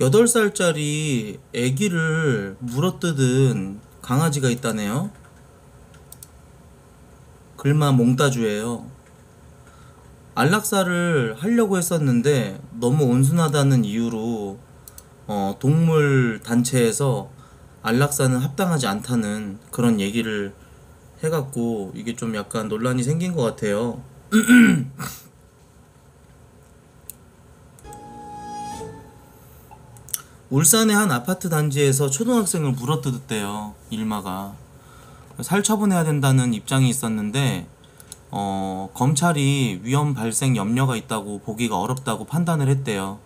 8살짜리 아기를 물어뜯은 강아지가 있다네요. 글만 몽따주예요. 안락사를 하려고 했었는데 너무 온순하다는 이유로 동물 단체에서 안락사는 합당하지 않다는 그런 얘기를 해갖고 이게 좀 약간 논란이 생긴 것 같아요. 울산의 한 아파트 단지에서 초등학생을 물어뜯었대요. 일마가 살처분해야 된다는 입장이 있었는데 검찰이 위험 발생 염려가 있다고 보기가 어렵다고 판단을 했대요.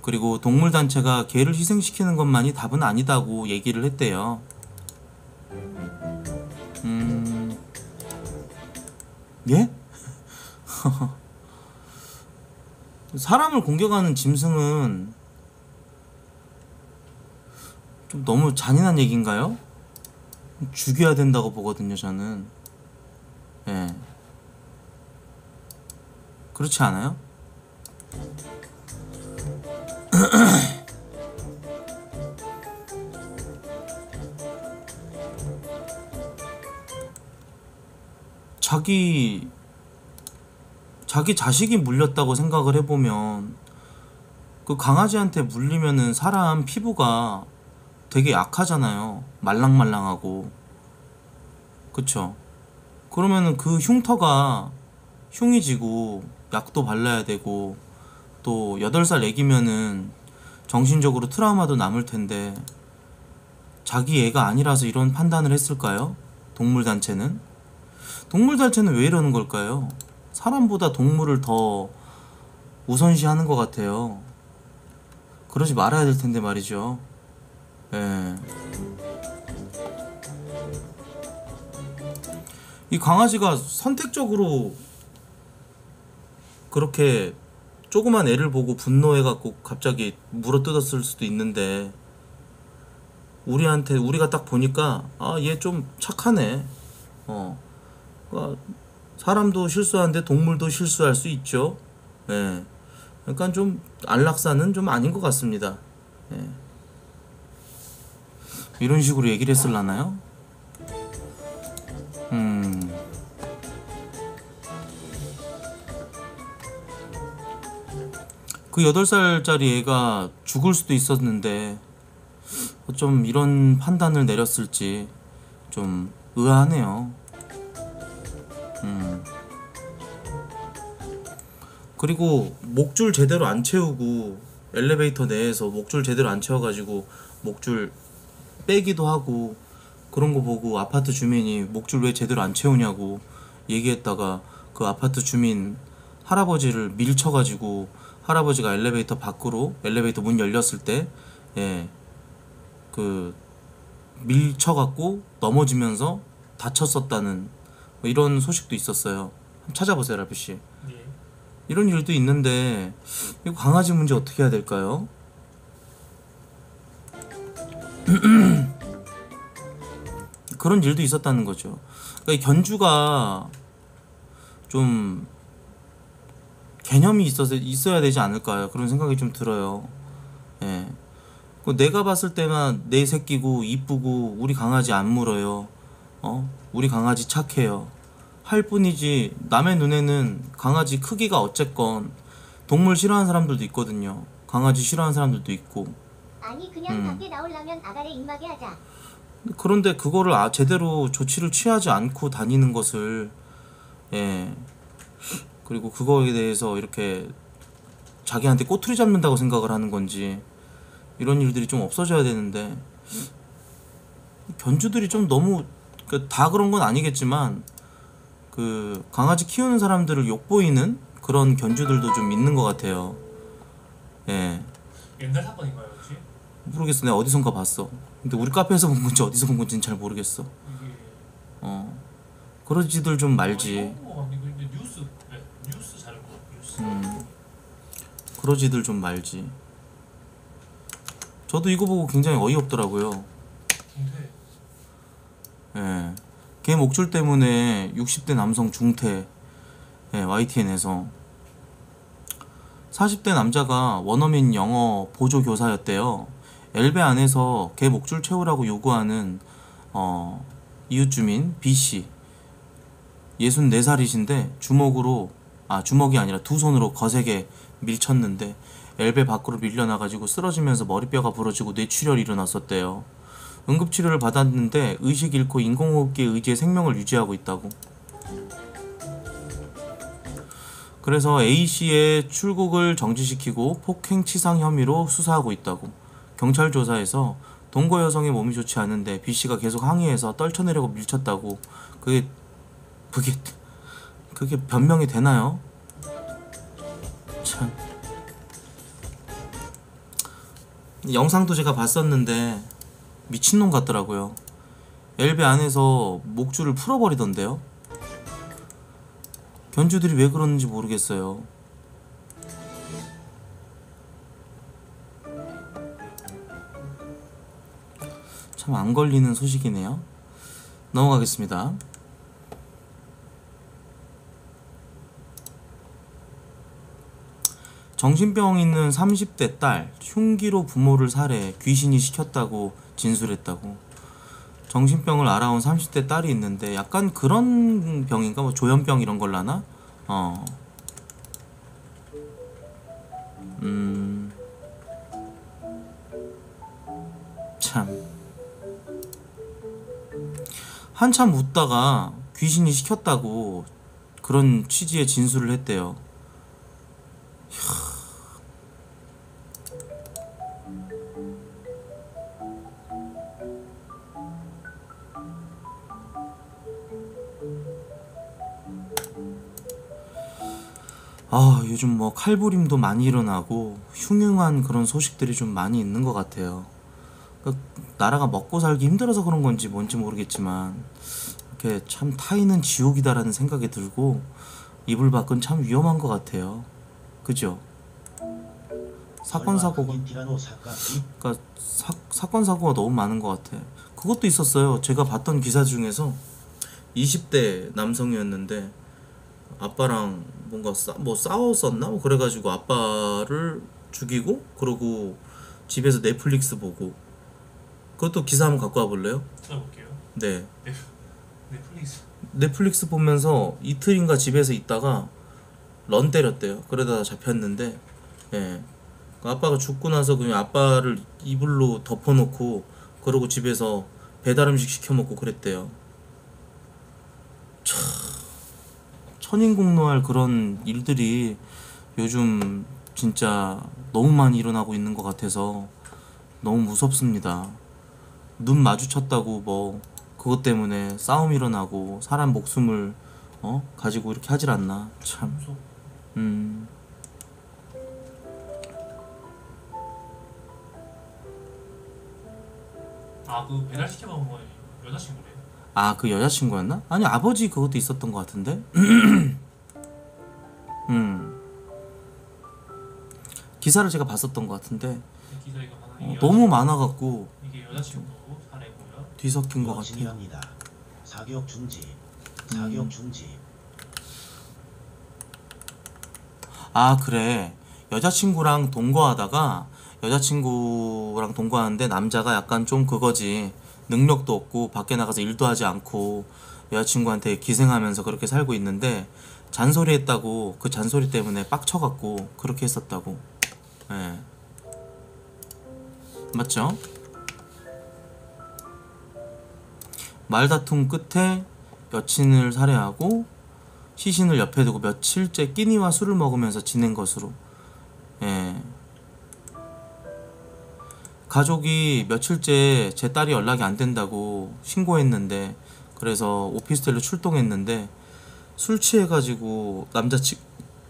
그리고 동물단체가 개를 희생시키는 것만이 답은 아니다고 얘기를 했대요. 예? 사람을 공격하는 짐승은 좀 너무 잔인한 얘기인가요? 죽여야 된다고 보거든요, 저는. 예. 그렇지 않아요? 자기 자식이 물렸다고 생각을 해보면 그 강아지한테 물리면은 사람 피부가 되게 약하잖아요. 말랑말랑하고. 그쵸? 그러면은 그 흉터가 흉이지고 약도 발라야 되고 또 8살 애기면은 정신적으로 트라우마도 남을 텐데 자기 애가 아니라서 이런 판단을 했을까요? 동물단체는? 동물단체는 왜 이러는 걸까요? 사람보다 동물을 더 우선시하는 것 같아요. 그러지 말아야 될 텐데 말이죠. 예. 이 강아지가 선택적으로 그렇게 조그만 애를 보고 분노해갖고 갑자기 물어뜯었을 수도 있는데 우리가 딱 보니까 아, 얘 좀 착하네. 그러니까 사람도 실수하는데 동물도 실수할 수 있죠. 예. 그러니까 좀 안락사는 좀 아닌 것 같습니다. 예. 이런 식으로 얘기를 했을라나요? 그 8살짜리 애가 죽을 수도 있었는데 좀 이런 판단을 내렸을지 좀 의아하네요. 그리고 목줄 제대로 안 채우고 엘리베이터 내에서 목줄 제대로 안 채워가지고 목줄 빼기도 하고 그런 거 보고 아파트 주민이 목줄 왜 제대로 안 채우냐고 얘기했다가 그 아파트 주민 할아버지를 밀쳐가지고 할아버지가 엘리베이터 밖으로 엘리베이터 문 열렸을 때 예, 그 밀쳐갖고 넘어지면서 다쳤었다는 뭐 이런 소식도 있었어요. 한번 찾아보세요, 라피씨. 예. 이런 일도 있는데 이거 강아지 문제 어떻게 해야 될까요? 그런 일도 있었다는 거죠. 그러니까 견주가 좀 개념이 있어야 되지 않을까요? 그런 생각이 좀 들어요. 예. 내가 봤을 때만 내 새끼고 이쁘고 우리 강아지 안 물어요. 우리 강아지 착해요. 할 뿐이지 남의 눈에는 강아지 크기가 어쨌건 동물 싫어하는 사람들도 있거든요. 강아지 싫어하는 사람들도 있고. 아니 그냥 밖에 나오려면 아가를 입마개 하자. 그런데 그거를 제대로 조치를 취하지 않고 다니는 것을 예. 그리고 그거에 대해서 이렇게 자기한테 꼬투리 잡는다고 생각을 하는 건지 이런 일들이 좀 없어져야 되는데 견주들이 좀 너무 다 그런 건 아니겠지만 그 강아지 키우는 사람들을 욕보이는 그런 견주들도 좀 있는 것 같아요. 예. 옛날 사건인가요 혹시? 모르겠어. 내가 어디선가 봤어. 근데 우리 카페에서 본 건지 어디서 본 건지는 잘 모르겠어. 그러지들 좀 말지. 그러지들 좀 말지. 저도 이거 보고 굉장히 어이없더라고요. 중퇴. 예. 걔 목줄 때문에 60대 남성 중퇴. 예, YTN에서 40대 남자가 원어민 영어 보조교사였대요. 엘베 안에서 개 목줄 채우라고 요구하는 이웃주민 B씨 64살이신데 주먹이 아니라 두 손으로 거세게 밀쳤는데 엘베 밖으로 밀려나가지고 쓰러지면서 머리뼈가 부러지고 뇌출혈이 일어났었대요. 응급치료를 받았는데 의식 잃고 인공호흡기에 의지해 생명을 유지하고 있다고. 그래서 A씨의 출국을 정지시키고 폭행치상 혐의로 수사하고 있다고. 경찰 조사에서 동거 여성의 몸이 좋지 않은데 B씨가 계속 항의해서 떨쳐내려고 밀쳤다고. 그게 변명이 되나요? 참. 영상도 제가 봤었는데 미친놈 같더라고요. 엘베 안에서 목줄을 풀어버리던데요. 견주들이 왜 그러는지 모르겠어요. 참 안 걸리는 소식이네요. 넘어가겠습니다. 정신병 있는 30대 딸 흉기로 부모를 살해, 귀신이 시켰다고 진술했다고. 정신병을 알아온 30대 딸이 있는데 약간 그런 병인가? 뭐 조현병 이런 걸라나? 참. 한참 웃다가 귀신이 시켰다고 그런 취지의 진술을 했대요. 아, 요즘 뭐 칼부림도 많이 일어나고 흉흉한 그런 소식들이 좀 많이 있는 것 같아요. 그러니까 나라가 먹고 살기 힘들어서 그런 건지 뭔지 모르겠지만 이렇게 참 타인은 지옥이다라는 생각이 들고 이불 밖은 참 위험한 것 같아요. 그죠? 사건 사고가 그러니까 사건 사고가 너무 많은 것 같아. 그것도 있었어요. 제가 봤던 기사 중에서 20대 남성이었는데 아빠랑 뭔가 싸웠었나? 뭐 그래가지고 아빠를 죽이고 그러고 집에서 넷플릭스 보고. 그것도 기사 한번 갖고 와볼래요? 찾아볼게요. 네. 넷플릭스 보면서 이틀인가 집에서 있다가 런 때렸대요. 그러다가 잡혔는데 예. 아빠가 죽고 나서 그냥 아빠를 이불로 덮어놓고 그러고 집에서 배달음식 시켜먹고 그랬대요. 천인공노할 그런 일들이 요즘 진짜 너무 많이 일어나고 있는 것 같아서 너무 무섭습니다. 눈 마주쳤다고 뭐 그것 때문에 싸움 일어나고 사람 목숨을 가지고 이렇게 하질 않나. 참. 아, 그 배달시켜 먹은 거예요? 여자친구래요? 아, 그 여자친구였나? 아니, 아버지 그것도 있었던 것 같은데? 기사를 제가 봤었던 것 같은데 너무 많아갖고 이게 여자친구 사례고요? 뒤섞인 것 같아요. 사격 중지. 사격 중지. 아, 그래. 여자친구랑 동거하다가 여자친구랑 동거하는데 남자가 약간 좀 그거지. 능력도 없고 밖에 나가서 일도 하지 않고 여자친구한테 기생하면서 그렇게 살고 있는데 잔소리 했다고 그 잔소리 때문에 빡쳐갖고 그렇게 했었다고. 예. 맞죠? 말다툼 끝에 여친을 살해하고 시신을 옆에 두고 며칠째 끼니와 술을 먹으면서 지낸 것으로. 예. 가족이 며칠째 제 딸이 연락이 안 된다고 신고했는데 그래서 오피스텔로 출동했는데 술 취해가지고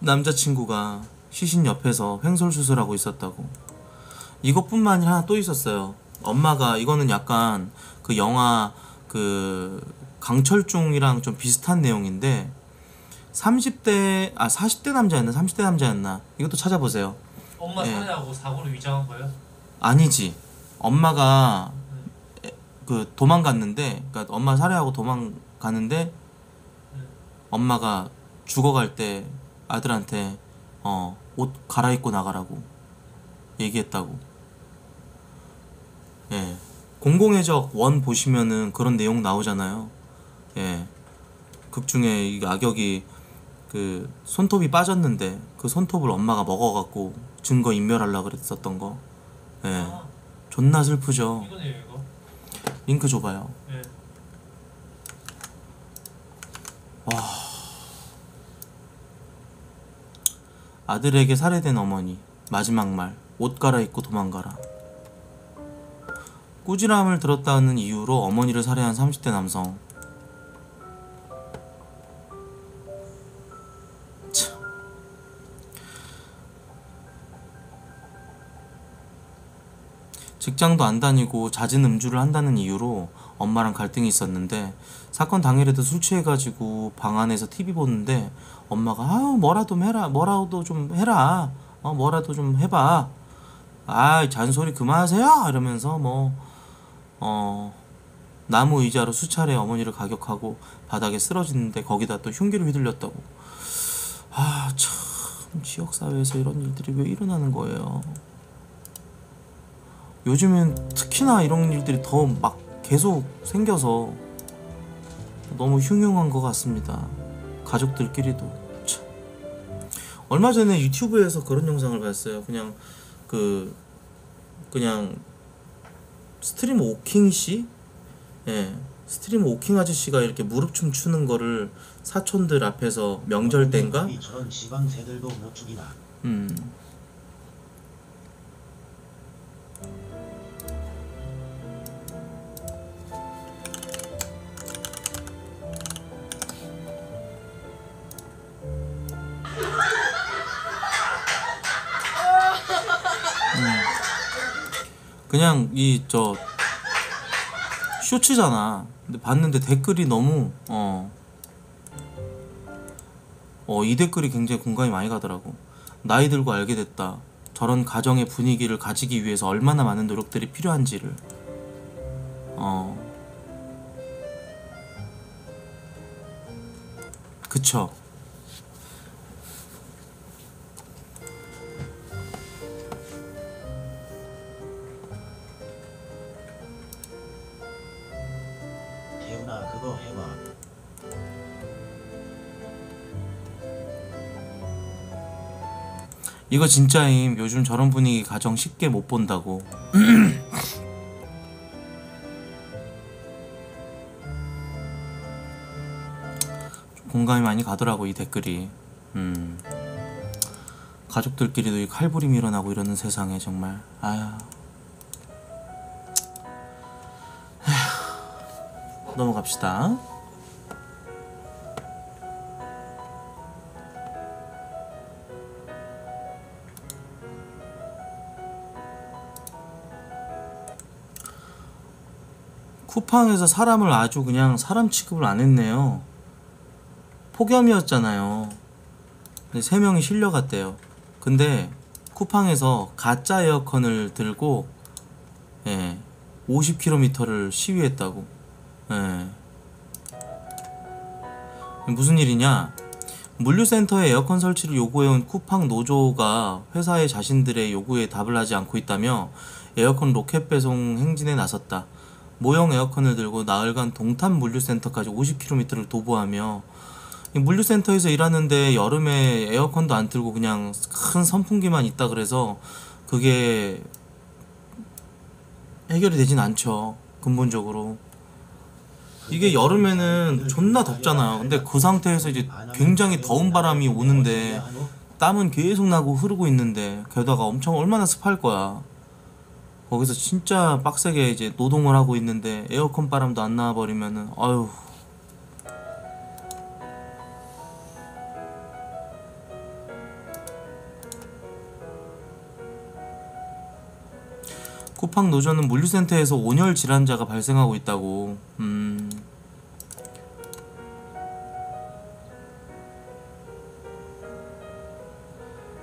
남자친구가 시신 옆에서 횡설수설하고 있었다고. 이것뿐만 아니라 하나 또 있었어요. 엄마가 이거는 약간 그 영화 그 강철중이랑 좀 비슷한 내용인데 40대 남자였나 이것도 찾아보세요. 엄마 살해하고 사고를 위장한 거예요? 아니지. 엄마가 그 도망갔는데, 그러니까 엄마 살해하고 도망가는데 엄마가 죽어갈 때 아들한테 옷 갈아입고 나가라고 얘기했다고. 예, 공공의적 1 보시면은 그런 내용 나오잖아요. 예, 극 중에 이 악역이 그 손톱이 빠졌는데 그 손톱을 엄마가 먹어갖고 증거 인멸하려 그랬었던 거. 예, 아, 존나 슬프죠. 이거네요, 이거. 링크 줘봐요. 예. 와, 아들에게 살해된 어머니 마지막 말, 옷 갈아입고 도망가라. 꾸지람을 들었다는 이유로 어머니를 살해한 30대 남성. 참. 직장도 안 다니고 잦은 음주를 한다는 이유로 엄마랑 갈등이 있었는데 사건 당일에도 술 취해가지고 방 안에서 TV 보는데 엄마가 아우 뭐라도 해라, 뭐라도 좀 해라, 뭐라도 좀 해봐, 아 잔소리 그만하세요 이러면서 나무 의자로 수차례 어머니를 가격하고 바닥에 쓰러지는데 거기다 또 흉기를 휘둘렸다고. 아, 참 지역사회에서 이런 일들이 왜 일어나는 거예요. 요즘엔 특히나 이런 일들이 더 막 계속 생겨서 너무 흉흉한 것 같습니다. 가족들끼리도. 참. 얼마 전에 유튜브에서 그런 영상을 봤어요. 그냥 스트리머 오킹 씨? 예, 스트리머 오킹 아저씨가 이렇게 무릎춤 추는 거를 사촌들 앞에서 명절 땐가? 저런 지방새들도 못 죽이나. 그냥 쇼츠잖아. 근데 봤는데 댓글이 너무 이 댓글이 굉장히 공감이 많이 가더라고. 나이 들고 알게 됐다. 저런 가정의 분위기를 가지기 위해서 얼마나 많은 노력들이 필요한지를. 그쵸. 이거 진짜임. 요즘 저런 분위기 가정 쉽게 못 본다고. 공감이 많이 가더라고 이 댓글이. 가족들끼리도 이 칼부림이 일어나고 이러는 세상에 정말. 아휴, 넘어갑시다. 쿠팡에서 사람을 아주 그냥 사람 취급을 안 했네요. 폭염이었잖아요. 근데 3명이 실려갔대요. 근데 쿠팡에서 가짜 에어컨을 들고 50km를 시위했다고. 무슨 일이냐, 물류센터에 에어컨 설치를 요구해온 쿠팡 노조가 회사의 자신들의 요구에 답을 하지 않고 있다며 에어컨 로켓 배송 행진에 나섰다. 모형 에어컨을 들고 나흘간 동탄 물류센터까지 50km를 도보하며, 물류센터에서 일하는데 여름에 에어컨도 안 틀고 그냥 큰 선풍기만 있다 그래서 그게 해결이 되진 않죠. 근본적으로 이게 여름에는 존나 덥잖아요. 근데 그 상태에서 이제 굉장히 더운 바람이 오는데 땀은 계속 나고 흐르고 있는데 게다가 엄청 얼마나 습할 거야. 거기서 진짜 빡세게 이제 노동을 하고 있는데 에어컨 바람도 안 나와버리면은 아유. 쿠팡 노조는 물류센터에서 온열 질환자가 발생하고 있다고.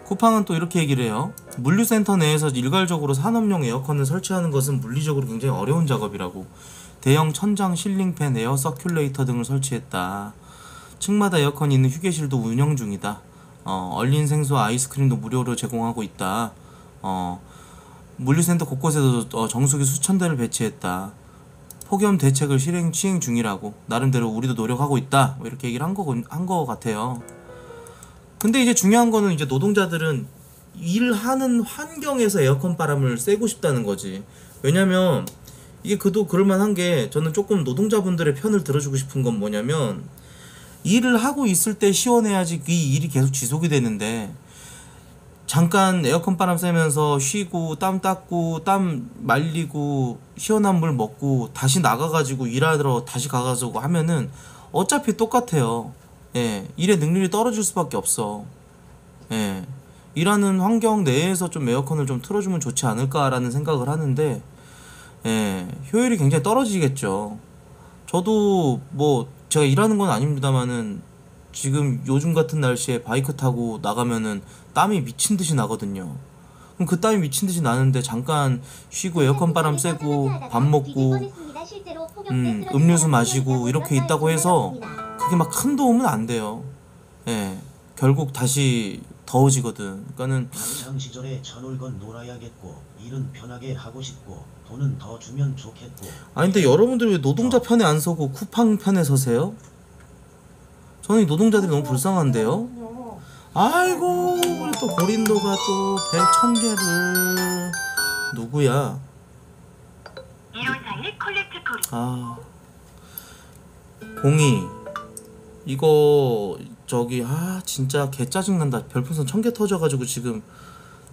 쿠팡은 또 이렇게 얘기를 해요. 물류센터 내에서 일괄적으로 산업용 에어컨을 설치하는 것은 물리적으로 굉장히 어려운 작업이라고. 대형 천장 실링팬, 에어 서큘레이터 등을 설치했다. 층마다 에어컨이 있는 휴게실도 운영 중이다. 얼린 생수 아이스크림도 무료로 제공하고 있다. 물류센터 곳곳에서 정수기 수천 대를 배치했다. 폭염 대책을 시행 중이라고. 나름대로 우리도 노력하고 있다. 뭐 이렇게 얘기를 한 거 같아요. 근데 이제 중요한 거는 이제 노동자들은 일하는 환경에서 에어컨 바람을 쐬고 싶다는 거지. 왜냐면 이게 그도 그럴만한 게, 저는 조금 노동자분들의 편을 들어주고 싶은 건 뭐냐면, 일을 하고 있을 때 시원해야지 이 일이 계속 지속이 되는데, 잠깐 에어컨 바람 쐬면서 쉬고 땀 닦고 땀 말리고 시원한 물 먹고 다시 나가가지고 일하러 다시 가가지고 하면은 어차피 똑같아요. 예, 일의 능률이 떨어질 수밖에 없어. 예, 일하는 환경 내에서 좀 에어컨을 좀 틀어주면 좋지 않을까라는 생각을 하는데, 예, 효율이 굉장히 떨어지겠죠. 저도 뭐 제가 일하는 건 아닙니다만은 지금 요즘 같은 날씨에 바이크 타고 나가면은 땀이 미친 듯이 나거든요. 그럼 그 땀이 미친 듯이 나는데 잠깐 쉬고 에어컨 바람 쐬고 밥 먹고 음료수 마시고 이렇게 있다고 해서 그게 막 큰 도움은 안 돼요. 예, 결국 다시 더워지거든. 그러니까는 한창 시절에 전월건 놀아야겠고, 일은 편하게 하고 싶고, 돈은 더 주면 좋겠고. 아니 근데 여러분들이 왜 노동자 편에 안 서고 쿠팡 편에 서세요? 저는 이 노동자들이 너무 불쌍한데요. 아이고, 우리 또 고린도가 또 100,000개를 누구야? 아, 공이 이거 저기 진짜 개 짜증난다. 별풍선 1000개 터져가지고 지금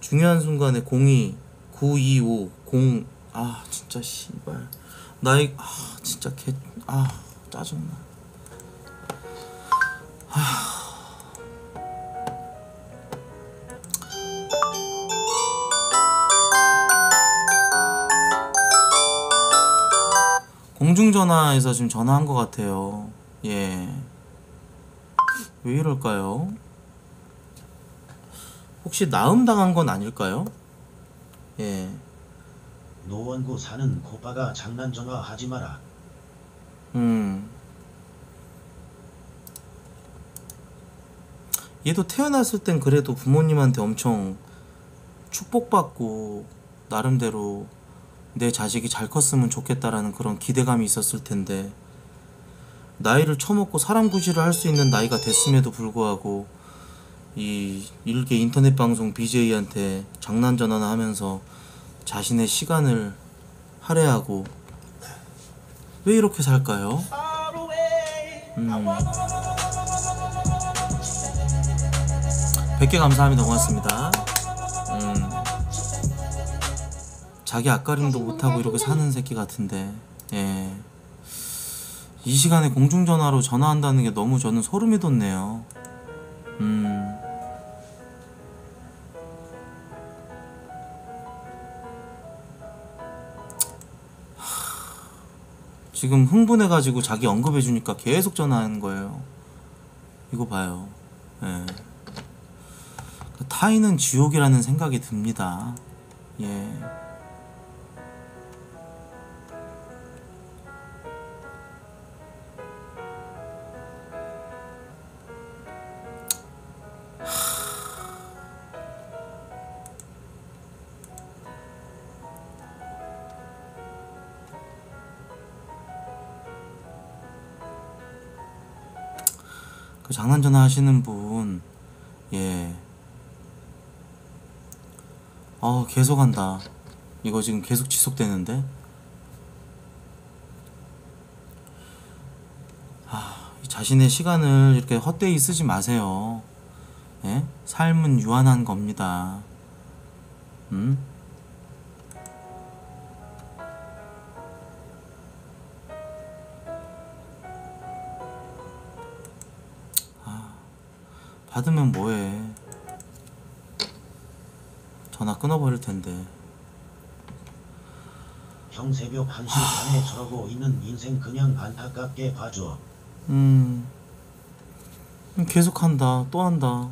중요한 순간에 공이 9250 진짜 씨발 나이 진짜 개 짜증나. 공중전화에서 지금 전화한 것 같아요. 예, 왜 이럴까요? 혹시 나음당한 건 아닐까요? 예, 노원구 사는 고빠가 장난전화 하지 마라. 얘도 태어났을 땐 그래도 부모님한테 엄청 축복받고 나름대로 내 자식이 잘 컸으면 좋겠다라는 그런 기대감이 있었을 텐데, 나이를 처먹고 사람 구실을 할 수 있는 나이가 됐음에도 불구하고 이 일개 인터넷 방송 BJ한테 장난 전화나 하면서 자신의 시간을 할애하고 왜 이렇게 살까요? 백개 감사합니다. 고맙습니다. 자기 앞가림도 못하고 이렇게 사는 새끼 같은데, 예, 이 시간에 공중전화로 전화한다는 게 너무 저는 소름이 돋네요. 지금 흥분해가지고 자기 언급해주니까 계속 전화하는 거예요. 이거 봐요. 예, 타인은 지옥이라는 생각이 듭니다. 예. 그 장난전화 하시는 분, 예, 계속 한다. 이거 지금 계속 지속되는데, 자신의 시간을 이렇게 헛되이 쓰지 마세요. 예? 삶은 유한한 겁니다. 받으면 뭐해. 전화 끊어버릴 텐데. 형 새벽 1시 반에 저러고 있는 인생 그냥 안타깝게 봐줘. 계속 한다. 또 한다.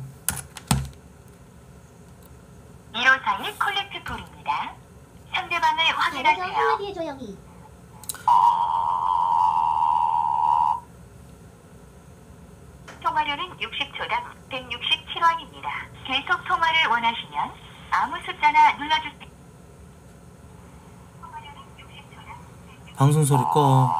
1541 콜렉트 콜입니다. 상대방을 확인하세요. 한마디 해줘 여기. 통화를 수수료는 60초당 167원입니다. 계속 통화를 원하시면 아무 숫자나 눌러주세요. 방송 소리 꺼.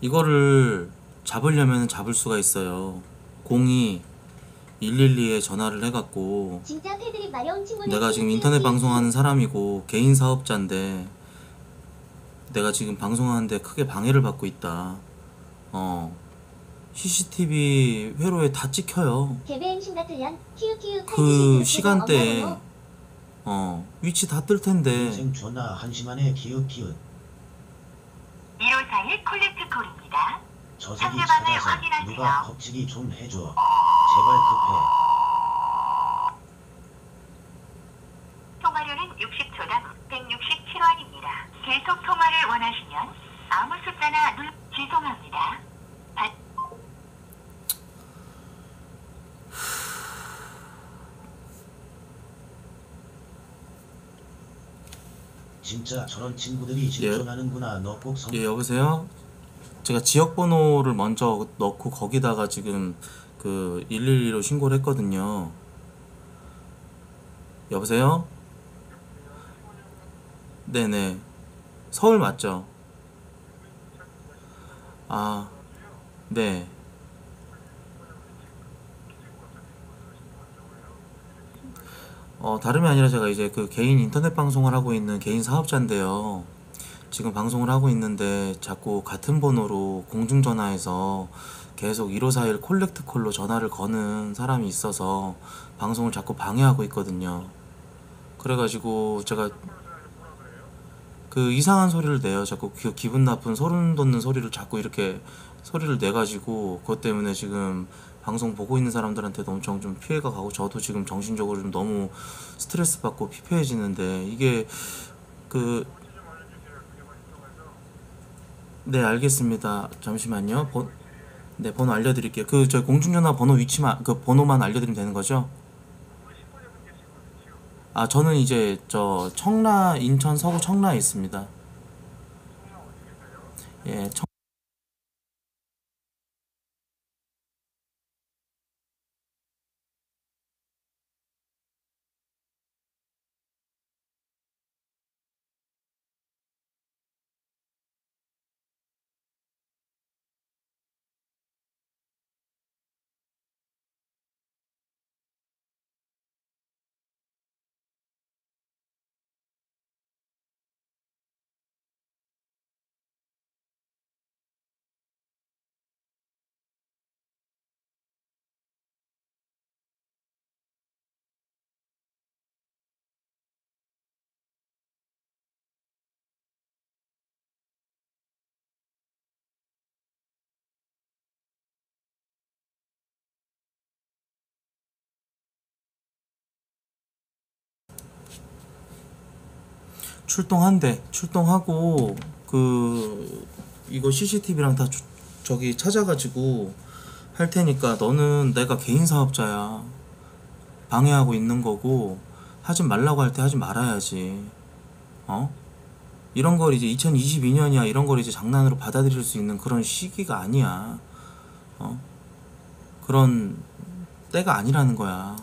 이거를 잡으려면 잡을 수가 있어요. 02-112에 전화를 해갖고 내가 지금 인터넷 방송하는 사람이고 개인 사업자인데 내가 지금 방송하는데 크게 방해를 받고 있다. CCTV 회로에 다 찍혀요. 그 시간대에 위치 다 뜰텐데. 지금 전화 한시만에 기웃기웃. 1541 콜렉트콜입니다. 저 새끼 찾아서 누가 겁치기 좀 해줘. 제발 급해. 통화료는 60초당 167원입니다. 계속 통화를 원하시면 아무 숫자나 죄송합니다. 진짜 저런 친구들이 실존하는구나. 너 꼭 성... 예, 여보세요? 제가 지역번호를 먼저 넣고 거기다가 지금 그 112로 신고를 했거든요. 여보세요? 네네. 서울 맞죠? 아, 네. 다름이 아니라 제가 이제 그 개인 인터넷 방송을 하고 있는 개인 사업자인데요. 지금 방송을 하고 있는데 자꾸 같은 번호로 공중전화에서 계속 1541 콜렉트콜로 전화를 거는 사람이 있어서 방송을 자꾸 방해하고 있거든요. 그래가지고 제가 그 이상한 소리를 내요. 자꾸 기분 나쁜 소름 돋는 소리를 자꾸 이렇게 소리를 내가지고 그것 때문에 지금 방송 보고 있는 사람들한테도 엄청 좀 피해가 가고 저도 지금 정신적으로 좀 너무 스트레스 받고 피폐해지는데 이게 그... 네, 알겠습니다. 잠시만요. 네, 번호 알려드릴게요. 그 저희 공중전화 번호 위치만 그 번호만 알려드리면 되는 거죠? 아, 저는 이제 저 청라, 인천 서구 청라에 있습니다. 예, 출동한대. 출동하고 그 이거 CCTV랑 다 저기 찾아가지고 할 테니까 너는 내가 개인 사업자야. 방해하고 있는 거고 하지 말라고 할 때 하지 말아야지. 이런 걸 이제 2022년이야. 이런 걸 이제 장난으로 받아들일 수 있는 그런 시기가 아니야. 그런 때가 아니라는 거야.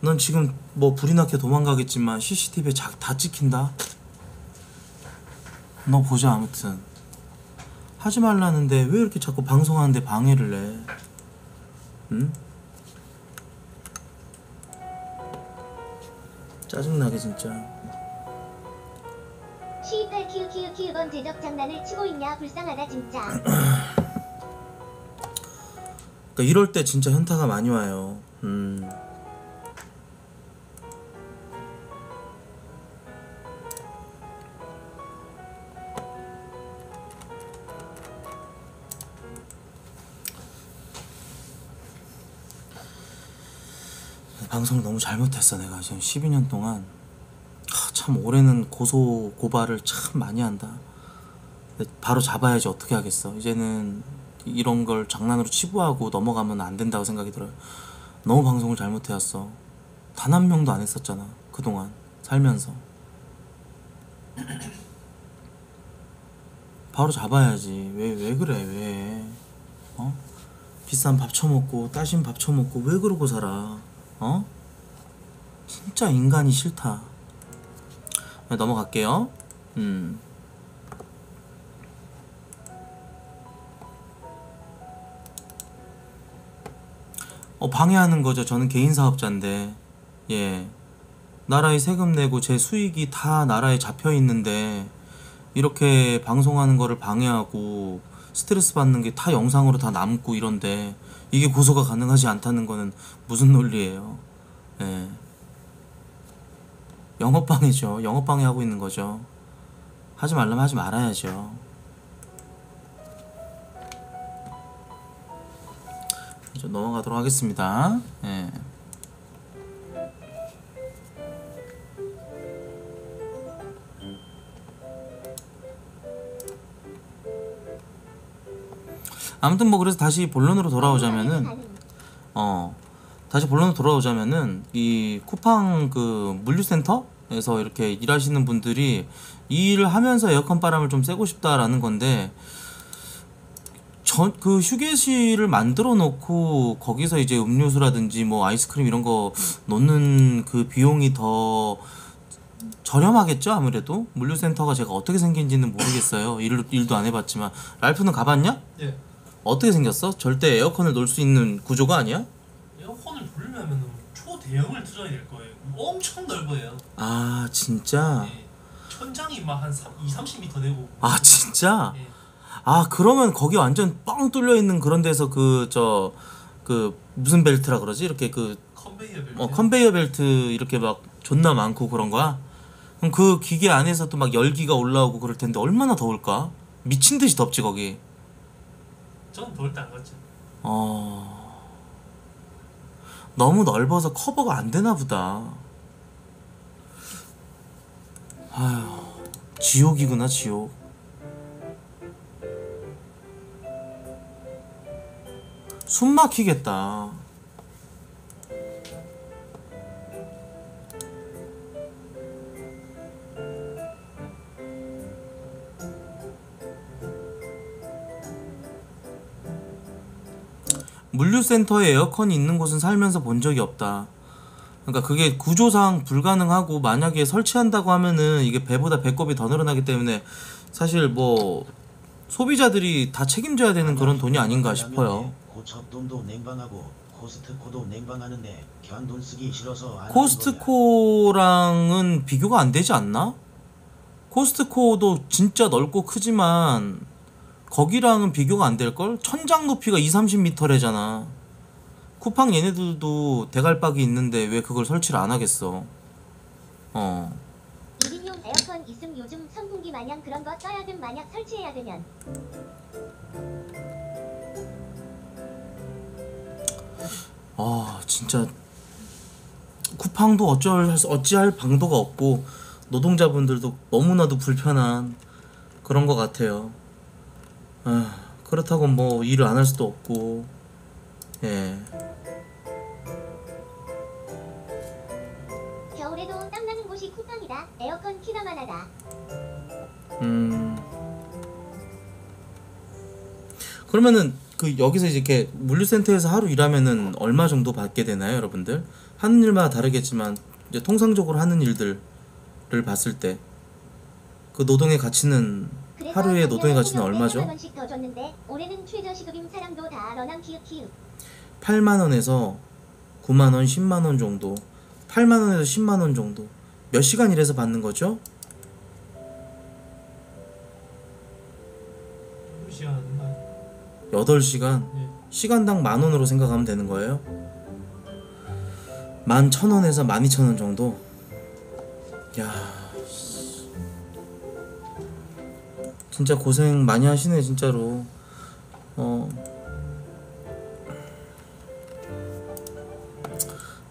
넌 지금 뭐 불이 나게 도망가겠지만 CCTV에 다 찍힌다? 너 보자. 아무튼 하지 말라는데 왜 이렇게 자꾸 방송하는데 방해를 내? 응? 짜증나게 진짜. 시발 키우키우키우 뭔 대접 장난을 치고 있냐. 불쌍하다 진짜. 그러니까 이럴 때 진짜 현타가 많이 와요. 방송을 너무 잘못했어. 내가 지금 12년 동안 참 올해는 고소 고발을 참 많이 한다. 바로 잡아야지 어떻게 하겠어. 이제는 이런 걸 장난으로 치부하고 넘어가면 안 된다고 생각이 들어요. 너무 방송을 잘못해왔어. 단 한 명도 안 했었잖아 그동안 살면서. 바로 잡아야지. 왜 그래, 왜? 어? 비싼 밥 처먹고 따신 밥 처먹고 왜 그러고 살아? 어? 진짜 인간이 싫다. 넘어갈게요. 방해하는 거죠. 저는 개인 사업자인데, 예, 나라에 세금 내고 제 수익이 다 나라에 잡혀 있는데 이렇게 방송하는 거를 방해하고 스트레스 받는 게 다 영상으로 다 남고 이런데 이게 고소가 가능하지 않다는 거는 무슨 논리예요? 예, 영업방해죠. 영업방해하고 있는 거죠. 하지 말라면 하지 말아야죠. 좀 넘어가도록 하겠습니다. 예. 아무튼 뭐 그래서 다시 본론으로 돌아오자면은 다시 본론으로 돌아오자면은 이 쿠팡 그 물류센터에서 이렇게 일하시는 분들이 이 일을 하면서 에어컨 바람을 좀 쐬고 싶다라는 건데, 그 휴게실을 만들어 놓고 거기서 이제 음료수라든지 뭐 아이스크림 이런 거 놓는 그 비용이 더 저렴하겠죠. 아무래도 물류센터가 제가 어떻게 생긴지는 모르겠어요. 일도 안 해봤지만. 랄프는 가봤냐? 예. 어떻게 생겼어? 절대 에어컨을 놓을 수 있는 구조가 아니야? 에어컨을 돌리려면 초대형을 투자해야 될 거예요. 엄청 넓어요. 아 진짜? 예. 천장이 막 한 20-30m 되고. 아 진짜? 예. 아 그러면 거기 완전 뻥 뚫려 있는 그런 데서 그 무슨 벨트라 그러지? 이렇게 그 컨베이어 벨트. 컨베이어 벨트 이렇게 막 존나 많고 그런 거야? 그럼 그 기계 안에서 또 막 열기가 올라오고 그럴 텐데 얼마나 더울까? 미친 듯이 덥지 거기. 전 더울 때 안 갔죠. 너무 넓어서 커버가 안 되나 보다. 아휴, 지옥이구나 지옥. 숨 막히겠다. 물류센터에 에어컨이 있는 곳은 살면서 본 적이 없다. 그러니까 그게 구조상 불가능하고 만약에 설치한다고 하면은 이게 배보다 배꼽이 더 늘어나기 때문에 사실 뭐 소비자들이 다 책임져야 되는 그런 돈이 아닌가 싶어요. 고척돔도 냉방하고 코스트코도 냉방하는데 견돈 쓰기 싫어서 안. 코스트코랑은 비교가 안 되지 않나? 코스트코도 진짜 넓고 크지만 거기랑은 비교가 안 될걸? 천장 높이가 20-30m래잖아 쿠팡 얘네들도 대갈박이 있는데 왜 그걸 설치를 안 하겠어. 일인용 에어컨 있음. 요즘 선풍기 마냥 그런 거 써야 됨. 만약 설치해야 되면 진짜 쿠팡도 어찌할 방도가 없고 노동자분들도 너무나도 불편한 그런 것 같아요. 그렇다고 뭐 일을 안 할 수도 없고. 예. 겨울에도 땀나는 곳이 쿠팡이다. 에어컨 키가만 하다. 그러면은 그 여기서 이제 이렇게 물류센터에서 하루 일하면은 얼마 정도 받게 되나요, 여러분들? 하는 일마다 다르겠지만 이제 통상적으로 하는 일들을 봤을 때 그 노동의 가치는, 하루에 노동의 가치는 얼마죠? 8만원에서 9만원, 10만원 정도. 8만원에서 10만원 정도. 몇 시간 일해서 받는 거죠? 8시간? 시간당 만원으로 생각하면 되는 거예요? 11,000원에서 12,000원 정도? 야, 진짜 고생 많이 하시네 진짜로.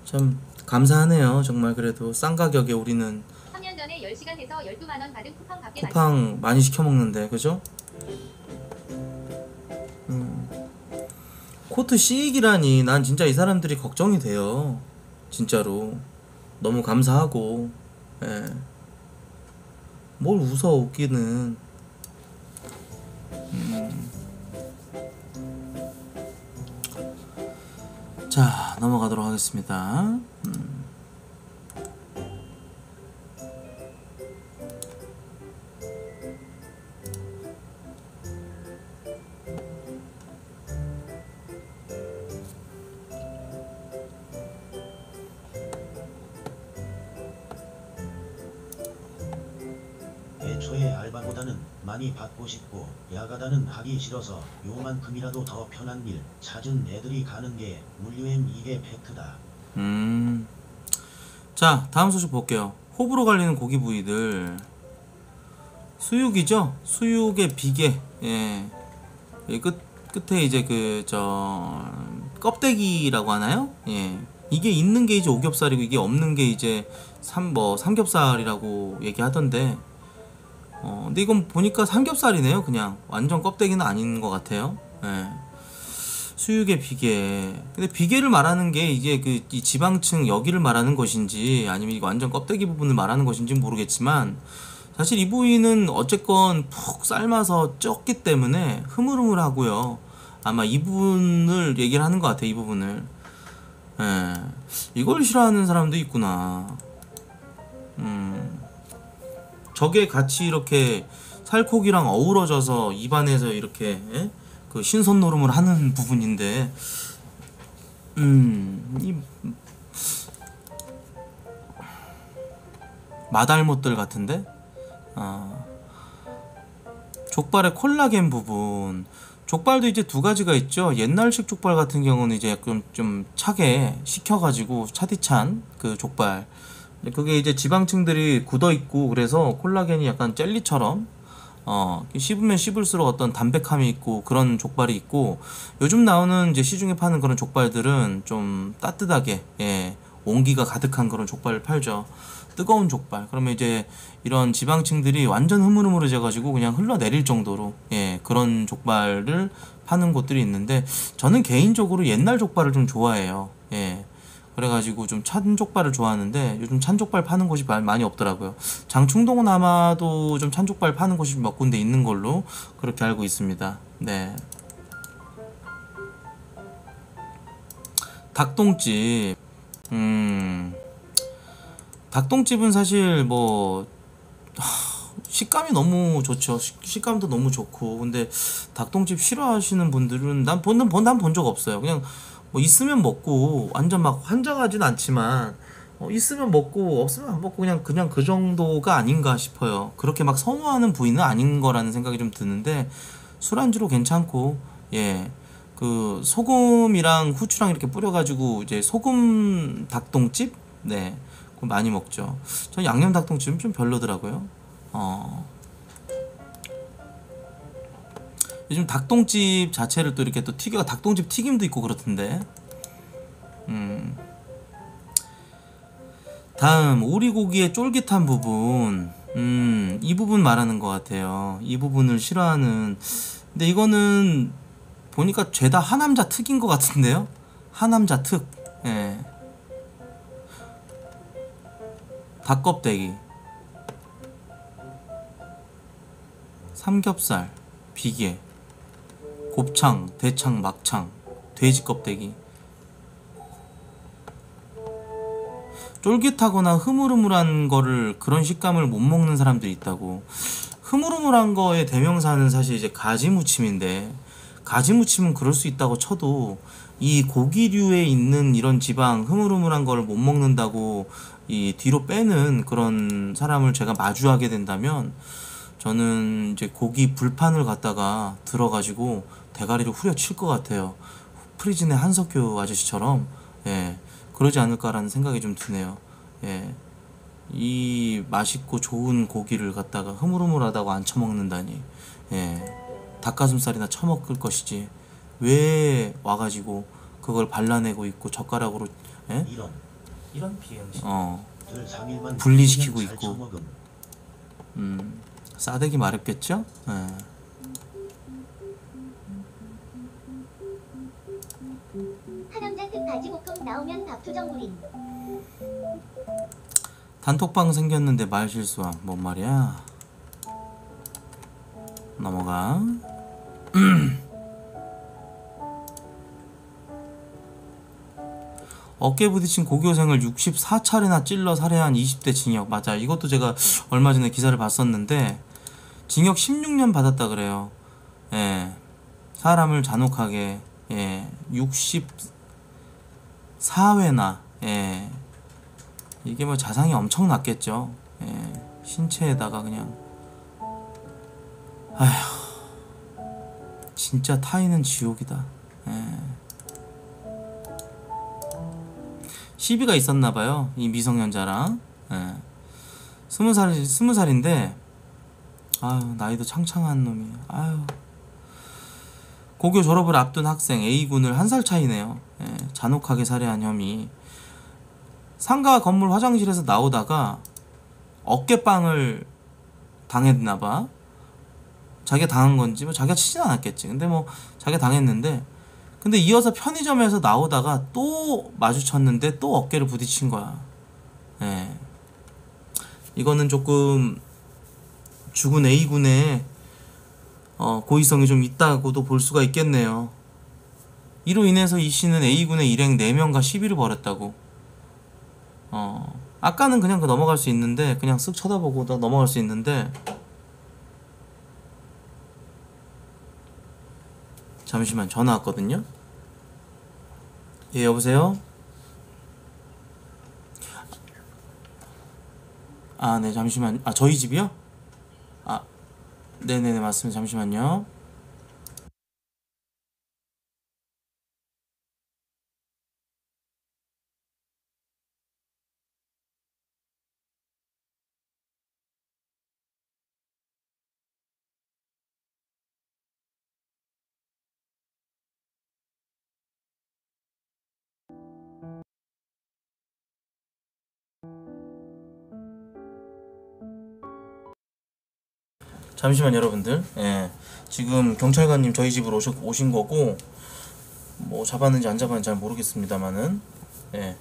참 감사하네요 정말. 그래도 싼 가격에 우리는 3년 전에 10시간에서 12만원 받은 쿠팡 값에 쿠팡 많이 시켜먹는데 그죠? 코트 시익이라니 난 진짜 이 사람들이 걱정이 돼요. 진짜로 너무 감사하고. 예. 뭘 웃어 웃기는. 자 넘어가도록 하겠습니다. 많이 받고 싶고 야가다는 하기 싫어서 요만큼이라도 더 편한 일 찾은 애들이 가는 게 물류엠 이게 팩트다. 자 다음 소식 볼게요. 호불호 갈리는 고기 부위들. 수육이죠? 수육의 비계. 예. 끝에 이제 그 저 껍데기라고 하나요? 예. 이게 있는 게 이제 오겹살이고 이게 없는 게 이제 삼겹살이라고 얘기하던데. 근데 이건 보니까 삼겹살이네요. 그냥 완전 껍데기는 아닌 것 같아요. 예. 수육의 비계. 근데 비계를 말하는 게 이게 그 이 지방층 여기를 말하는 것인지 아니면 이거 완전 껍데기 부분을 말하는 것인지는 모르겠지만 사실 이 부위는 어쨌건 푹 삶아서 쪘기 때문에 흐물흐물하고요. 아마 이 부분을 얘기를 하는 것 같아요. 이 부분을. 예. 이걸 싫어하는 사람도 있구나. 저게 같이 이렇게 살코기랑 어우러져서 입안에서 이렇게 예? 그 신선놀음을 하는 부분인데 마달못들 같은데? 족발의 콜라겐 부분. 족발도 이제 두 가지가 있죠. 옛날식 족발 같은 경우는 이제 좀 차게 식혀가지고 차디찬 그 족발. 그게 이제 지방층들이 굳어있고 그래서 콜라겐이 약간 젤리처럼 씹으면 씹을수록 어떤 담백함이 있고 그런 족발이 있고 요즘 나오는 이제 시중에 파는 그런 족발들은 좀 따뜻하게 예, 온기가 가득한 그런 족발을 팔죠. 뜨거운 족발. 그러면 이제 이런 지방층들이 완전 흐물흐물해져 가지고 그냥 흘러내릴 정도로 예, 그런 족발을 파는 곳들이 있는데 저는 개인적으로 옛날 족발을 좀 좋아해요. 예. 그래가지고 좀 찬 족발을 좋아하는데 요즘 찬 족발 파는 곳이 많이 없더라고요. 장충동은 아마도 좀 찬 족발 파는 곳이 몇 군데 있는 걸로 그렇게 알고 있습니다. 네. 닭똥집. 닭똥집은 사실 뭐 식감이 너무 좋죠. 식감도 너무 좋고. 근데 닭똥집 싫어하시는 분들은 난 본 적 없어요. 그냥 뭐 있으면 먹고 완전 막 환장하진 않지만 있으면 먹고 없으면 안 먹고 그냥 그 정도가 아닌가 싶어요. 그렇게 막 선호하는 부위는 아닌 거라는 생각이 좀 드는데 술안주로 괜찮고 예 그 소금이랑 후추랑 이렇게 뿌려가지고 이제 소금 닭똥집 네 그거 많이 먹죠. 전 양념 닭똥집은 좀 별로더라고요. 요즘 닭똥집 자체를 또 이렇게 또 튀겨가 닭똥집 튀김도 있고 그렇던데. 다음 오리고기의 쫄깃한 부분. 이 부분 말하는 것 같아요. 이 부분을 싫어하는. 근데 이거는 보니까 죄다 하남자 특인 것 같은데요. 하남자 특. 예. 닭껍데기. 삼겹살. 비계. 곱창, 대창, 막창, 돼지 껍데기. 쫄깃하거나 흐물흐물한 거를 그런 식감을 못 먹는 사람들이 있다고. 흐물흐물한 거의 대명사는 사실 이제 가지무침인데 가지무침은 그럴 수 있다고 쳐도 이 고기류에 있는 이런 지방 흐물흐물한 거를 못 먹는다고 이 뒤로 빼는 그런 사람을 제가 마주하게 된다면 저는 이제 고기 불판을 갖다가 들어가지고 대가리를 후려칠 것 같아요. 프리즌의 한석규 아저씨처럼. 예, 그러지 않을까라는 생각이 좀 드네요. 예, 이 맛있고 좋은 고기를 갖다가 흐물흐물하다고 안 처먹는다니. 예, 닭가슴살이나 처먹을 것이지 왜 와가지고 그걸 발라내고 있고 젓가락으로 예? 이런 비행시 분리시키고 있고 싸대기 마렵겠죠? 파남자 급 바지볶음 나오면 밥투정구린. 단톡방 생겼는데 말 실수함. 뭔 말이야? 넘어가. 어깨 부딪힌 고교생을 64차례나 찔러 살해한 20대 징역. 맞아, 이것도 제가 얼마 전에 기사를 봤었는데 징역 16년 받았다 그래요. 예, 사람을 잔혹하게, 예, 64회나. 예, 이게 뭐 자상이 엄청 났겠죠. 예, 신체에다가 그냥. 아휴, 진짜 타인은 지옥이다. 예. 시비가 있었나봐요, 이 미성년자랑. 예. 20살인데 아유, 나이도 창창한 놈이. 아유, 고교 졸업을 앞둔 학생 A군을 1살 차이네요. 예. 잔혹하게 살해한 혐의. 상가 건물 화장실에서 나오다가 어깨빵을 당했나봐. 자기가 당한 건지, 뭐 자기가 치진 않았겠지. 근데 뭐 자기가 당했는데, 근데 이어서 편의점에서 나오다가 또 마주쳤는데 또 어깨를 부딪힌 거야. 예. 이거는 조금 죽은 A군의 고의성이 좀 있다고도 볼 수가 있겠네요. 이로 인해서 이씨는 A군의 일행 4명과 시비를 벌였다고. 아까는 그냥 넘어갈 수 있는데, 그냥 쓱 쳐다보고 넘어갈 수 있는데, 잠시만, 전화 왔거든요. 예, 여보세요? 아, 네, 잠시만. 아, 저희 집이요? 아, 네네네, 맞습니다. 잠시만요. 잠시만 여러분들, 예, 지금 경찰관님 저희 집으로 오신 거고, 뭐 잡았는지 안 잡았는지 잘 모르겠습니다만은, 예.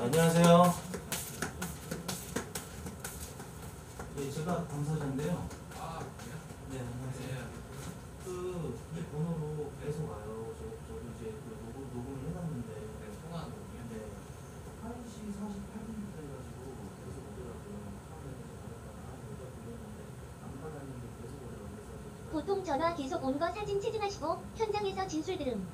안녕하세요. 예, 제가 당사자인데요. 아, 그래요? 네, 안녕하세요. 네. 이 번호로 계속 와요. 저도 이제 녹음을 해놨는데. 네, 통화하는 거군요. 네. 1시 48분 돼가지고 계속 오더라고요. 처음에 전화했다가 여자 불렀는데 안 받았는데 계속 오더라고요. 보통 전화 계속 온 거 사진 체증하시고 현장에서 진술 들음.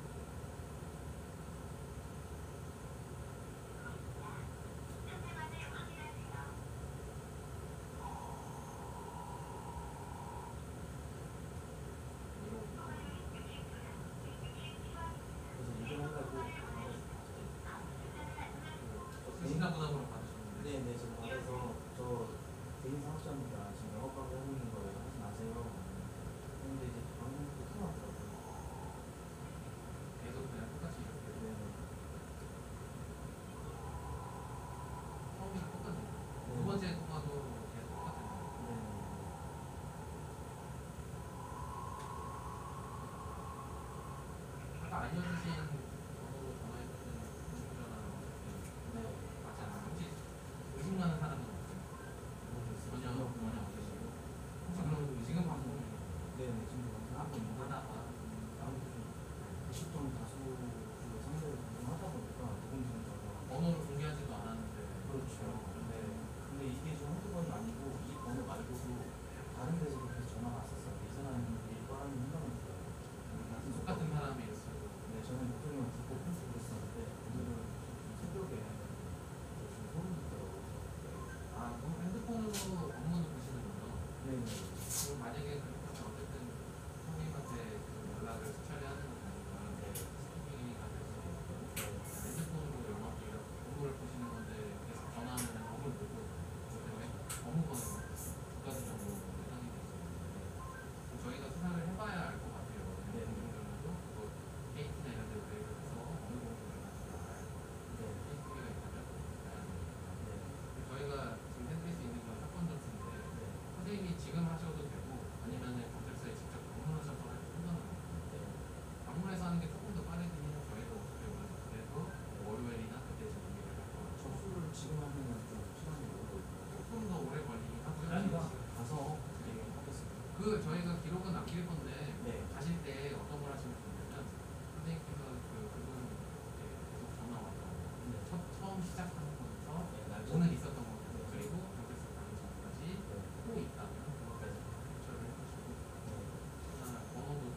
알려주신 정보로 전화했을 때는 공중전화로 어떻게 맞지 않아? 그 저희가 기록은 남길 건데 네. 가실 때 어떤 걸 하시면 되냐면 선생님께서 그분 계속 전화 와서 네. 처음 시작하는 것부터 네. 오늘 있었던 것 네. 그리고 여기서 가는 전까지 또 네. 있다면 그것까지 조절을 해주시고 전화 번호도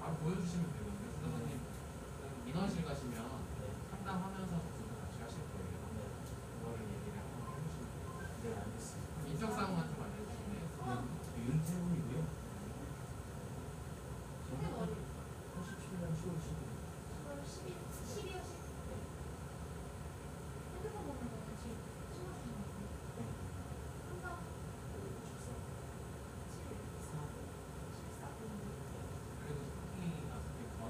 바로 보여주시면 되거든요. 선생님 네. 민원실 가시면 네. 상담하면서 저도 같이 하실 거예요. 네. 그거를 얘기를 한번 해주시면 돼요. 네 알겠습니다. 인적사항만 좀 알려주시면 윤태훈이고요. 87년 10월 10일. 12월 10일. 핸드폰 보는 거 같이 신고하시는 네. 한가 74. 그래도 소통이 나서 어, 지금은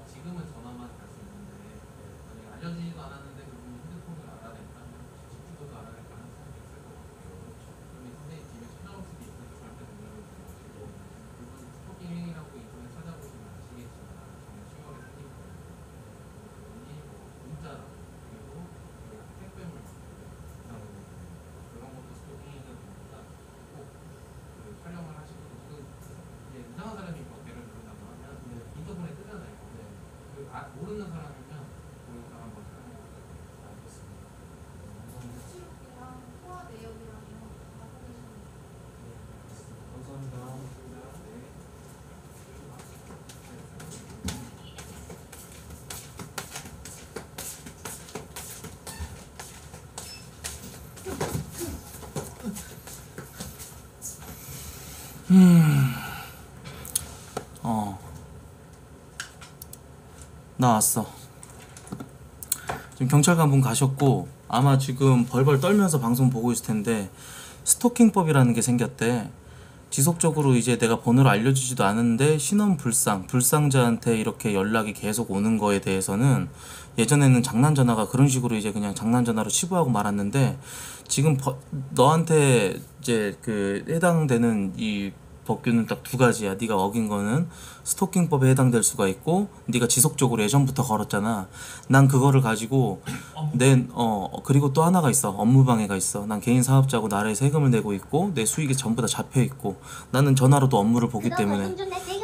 전화만 갈 수 있는데 네. 알려지지도 않았는데 그러면 핸드폰을 알아냈다. 집주도도 알아낼 가능성이 있을 것 같아요. 그렇죠. 그러면 선생님 집에 찾아올 수도 있어요. 스토킹이라고 인터넷 찾아보시면 아시겠지만 정말 수요하게 생긴 거예요. 그분이 뭐 문자라고 그리고 택배물 그런 것도 스토킹이다 보니까 꼭 그 촬영을 하시고 지금 이제 이상한 사람이 번개를 누른다고 하면 네. 인터폰에 뜨잖아요. 네. 그 모르는 사람이면 모르는 사람 한번 촬영해 보도록 하겠습니다. 알겠습니다. 수록이랑 통화 내역이랑 이런 거 다 보고 계시면 돼요. 네, 알겠습니다. 감사합니다. 나왔어. 지금 경찰관분 가셨고 아마 지금 벌벌 떨면서 방송 보고 있을 텐데 스토킹법이라는 게 생겼대. 지속적으로 이제 내가 번호를 알려주지도 않은데 불상자한테 이렇게 연락이 계속 오는 거에 대해서는 예전에는 장난전화가 그런 식으로 이제 그냥 장난전화로 치부하고 말았는데 지금 너한테 이제 그 해당되는 이 법규는 딱 두 가지야. 네가 어긴 거는 스토킹법에 해당될 수가 있고 네가 지속적으로 예전부터 걸었잖아. 난 그거를 가지고 그리고 또 하나가 있어. 업무방해가 있어. 난 개인 사업자고 나라에 세금을 내고 있고 내 수익이 전부 다 잡혀있고 나는 전화로도 업무를 보기 때문에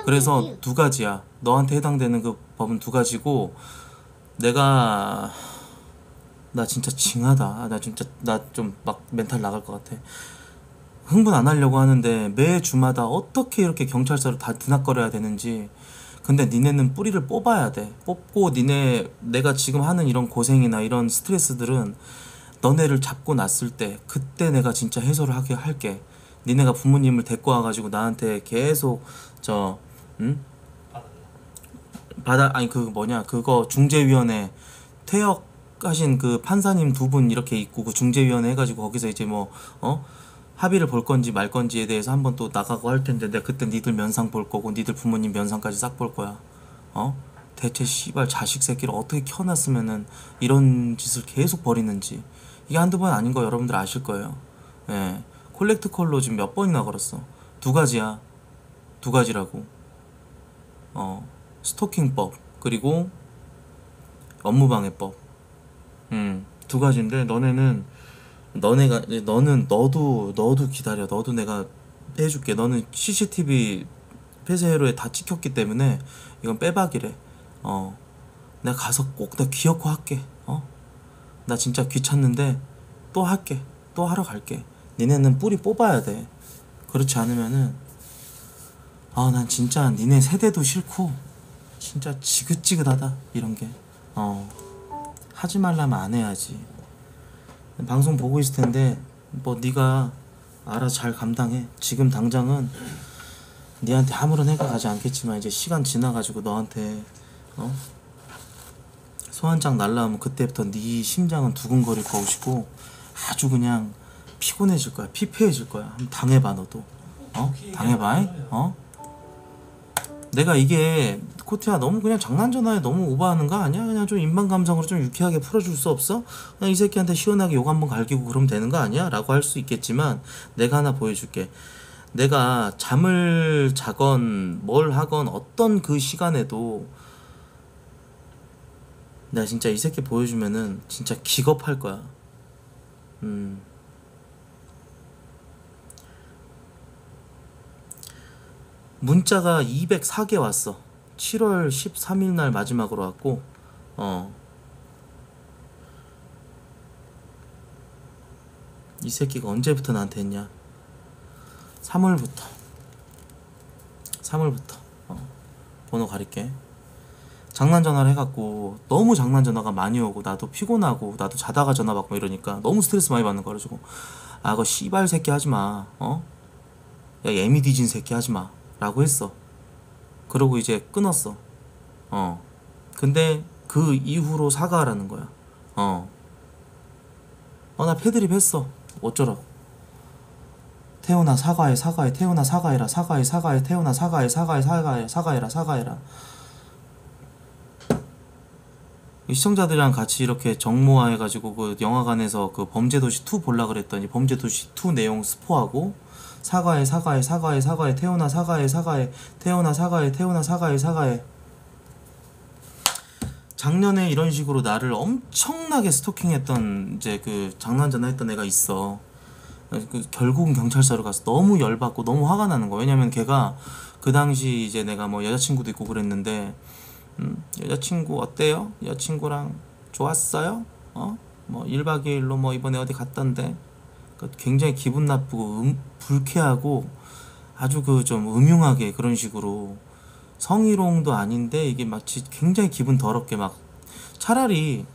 그래서 두 가지야. 너한테 해당되는 그 법은 두 가지고 내가 나 진짜 징하다. 나 진짜 나 좀 막 멘탈 나갈 것 같아. 흥분 안 하려고 하는데 매 주마다 어떻게 이렇게 경찰서를 다 드나거려야 되는지. 근데 니네는 뿌리를 뽑아야 돼. 뽑고 내가 지금 하는 이런 고생이나 이런 스트레스들은 너네를 잡고 났을 때 그때 내가 진짜 해소를 하게 할게. 니네가 부모님을 데리고 와가지고 나한테 계속 그거 중재위원회 퇴역하신 그 판사님 두 분 이렇게 있고 그 중재위원회 해가지고 거기서 이제 합의를 볼 건지 말 건지에 대해서 한번 또 나가고 할 텐데 내가 그때 니들 면상 볼 거고 니들 부모님 면상까지 싹 볼 거야. 대체 씨발 자식 새끼를 어떻게 키워놨으면은 이런 짓을 계속 벌이는지. 이게 한두 번 아닌 거 여러분들 아실 거예요. 예. 콜렉트콜로 지금 몇 번이나 걸었어. 두 가지야. 두 가지라고. 스토킹법 그리고 업무방해법. 두 가지인데 너도 기다려. 너도 내가 해줄게. 너는 CCTV 폐쇄회로에 다 찍혔기 때문에 이건 빼박이래. 내가 가서 꼭 나 기어코 할게. 나 진짜 귀찮는데 또 할게. 또 하러 갈게. 니네는 뿌리 뽑아야 돼. 그렇지 않으면은 난 진짜 니네 세대도 싫고 진짜 지긋지긋하다 이런 게. 하지 말라면 안 해야지. 방송 보고 있을 텐데 네가 알아 잘 감당해. 지금 당장은 니한테 아무런 해가 가지 않겠지만 이제 시간 지나가지고 너한테 소환장 날라오면 그때부터 네 심장은 두근거릴 것이고 아주 그냥 피곤해질 거야. 피폐해질 거야. 한번 당해봐 너도. 당해봐. 내가 이게 코트야 너무 그냥 장난전화에 너무 오버하는 거 아니야? 그냥 좀 인간감성으로 좀 유쾌하게 풀어줄 수 없어? 그냥 이 새끼한테 시원하게 욕 한번 갈기고 그러면 되는 거 아니야? 라고 할 수 있겠지만 내가 하나 보여줄게. 내가 잠을 자건 뭘 하건 어떤 그 시간에도 내가 진짜 이 새끼 보여주면은 진짜 기겁할 거야. 문자가 204개 왔어. 7월 13일 날 마지막으로 왔고, 이 새끼가 언제부터 나한테 했냐? 3월부터 번호 가릴게. 장난전화를 해갖고 너무 장난전화가 많이 오고 나도 피곤하고 나도 자다가 전화 받고 이러니까 너무 스트레스 많이 받는 거라 가지고, 아 그거 씨발 새끼 하지마, 야 애미 뒤진 새끼 하지마 라고 했어. 그러고 이제 끊었어. 근데 그 이후로 사과하라는 거야. 나 패드립 했어. 어쩌라고. 태훈아 사과해. 태훈아 사과해라. 사과해. 태훈아 사과해. 사과해라. 시청자들이랑 같이 이렇게 정모화해가지고 그 영화관에서 그 범죄도시2 볼라 그랬더니 범죄도시2 내용 스포하고, 사과해. 태훈아 사과해. 태훈아 사과해. 태훈아 사과해. 작년에 이런 식으로 나를 엄청나게 스토킹했던 이제 그 장난전화했던 애가 있어. 결국은 경찰서로 가서 너무 열받고 너무 화가 나는 거야. 왜냐면 걔가 그 당시 이제 내가 뭐 여자친구도 있고 그랬는데, 여자친구 어때요? 여자친구랑 좋았어요? 뭐 1박 2일로 뭐 이번에 어디 갔던데? 그러니까 굉장히 기분 나쁘고 불쾌하고 아주 그 좀 음흉하게 그런 식으로 성희롱도 아닌데 이게 마치 굉장히 기분 더럽게 막, 차라리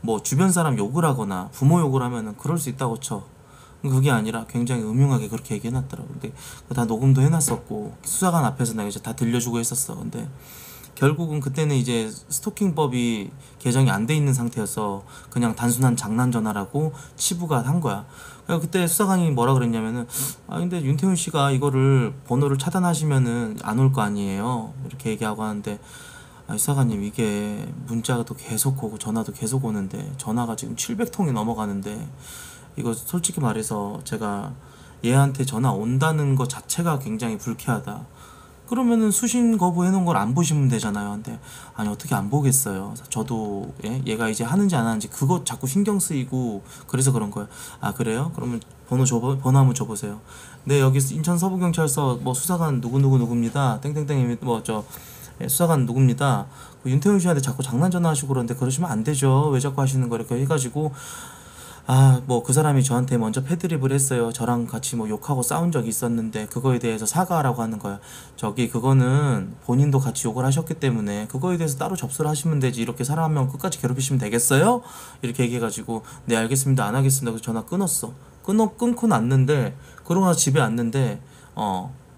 뭐 주변 사람 욕을 하거나 부모 욕을 하면은 그럴 수 있다고 쳐. 그게 아니라 굉장히 음흉하게 그렇게 얘기해놨더라고. 근데 다 녹음도 해놨었고 수사관 앞에서 내가 이제 다 들려주고 했었어. 근데 결국은 그때는 이제 스토킹법이 개정이 안 돼 있는 상태여서 그냥 단순한 장난전화라고 치부가 한 거야. 그때 수사관이 뭐라 그랬냐면은, 아 근데 윤태훈 씨가 이거를 번호를 차단하시면은 안 올 거 아니에요 이렇게 얘기하고 하는데, 아 수사관님 이게 문자가 또 계속 오고 전화도 계속 오는데 전화가 지금 700통이 넘어가는데 이거 솔직히 말해서 제가 얘한테 전화 온다는 것 자체가 굉장히 불쾌하다. 그러면은 수신 거부 해놓은 걸 안 보시면 되잖아요. 근데 아니 어떻게 안 보겠어요. 저도 얘가 이제 하는지 안 하는지 그거 자꾸 신경 쓰이고 그래서 그런 거예요. 아 그래요? 그러면 번호 한번 줘보세요. 네 여기 인천 서부경찰서 뭐 수사관 누구입니다. 땡땡땡 뭐 저 수사관 누구입니다. 그 윤태훈 씨한테 자꾸 장난전화 하시고 그러는데 그러시면 안 되죠. 왜 자꾸 하시는 거예요? 이렇게 해가지고, 아 뭐 그 사람이 저한테 먼저 패드립을 했어요. 저랑 같이 뭐 욕하고 싸운 적이 있었는데 그거에 대해서 사과하라고 하는 거야. 저기 그거는 본인도 같이 욕을 하셨기 때문에 그거에 대해서 따로 접수를 하시면 되지, 이렇게 사람 한 명 끝까지 괴롭히시면 되겠어요? 이렇게 얘기해가지고 네 알겠습니다 안 하겠습니다 그래서 전화 끊었어. 끊고 났는데 그러고 나서 집에 왔는데